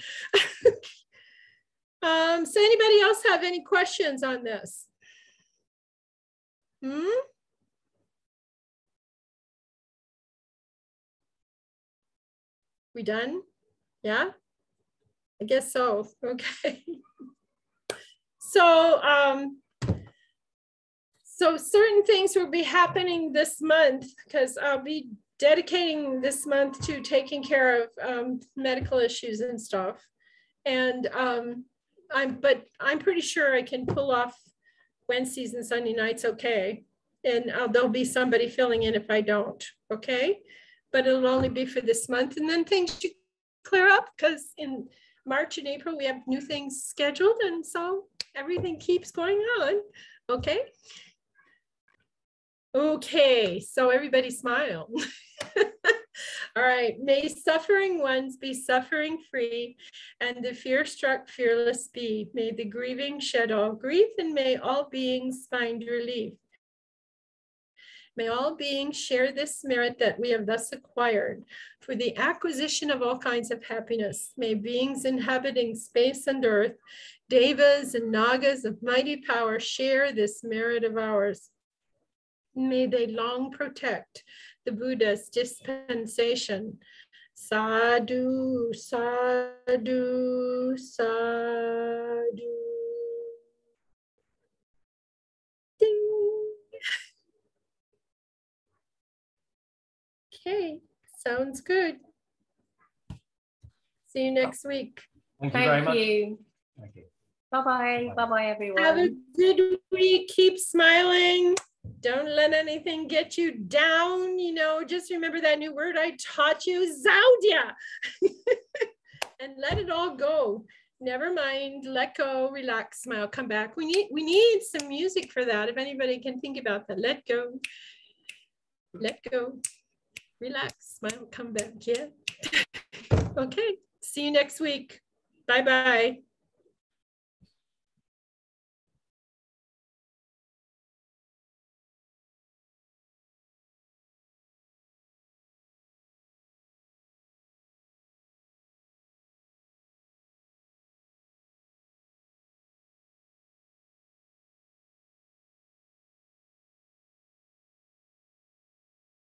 um, so anybody else have any questions on this? Hmm? We done? Yeah, I guess so. Okay. So, um, so certain things will be happening this month, because I'll be dedicating this month to taking care of um, medical issues and stuff. And um, I'm, but I'm pretty sure I can pull off Wednesdays and Sunday nights. Okay, and uh, there'll be somebody filling in if I don't. Okay. But it'll only be for this month, and then things should clear up, because in March and April we have new things scheduled, and so everything keeps going on. Okay. Okay, so everybody smile. All right. May suffering ones be suffering free, and the fear-struck fearless be. May the grieving shed all grief, and may all beings find relief. May all beings share this merit that we have thus acquired for the acquisition of all kinds of happiness. May beings inhabiting space and earth, devas and nagas of mighty power, share this merit of ours. May they long protect the Buddha's dispensation. Sadhu, sadhu, sadhu. Okay, sounds good. See you next week. Thank you very much. Thank you. Bye-bye. Bye-bye, everyone. Have a good week. Keep smiling. Don't let anything get you down. You know, just remember that new word I taught you, Zaudia. And let it all go. Never mind, let go, relax, smile, come back. We need, we need some music for that. If anybody can think about that, let go. let go, relax, smile, come back here. Okay, see you next week. Bye-bye.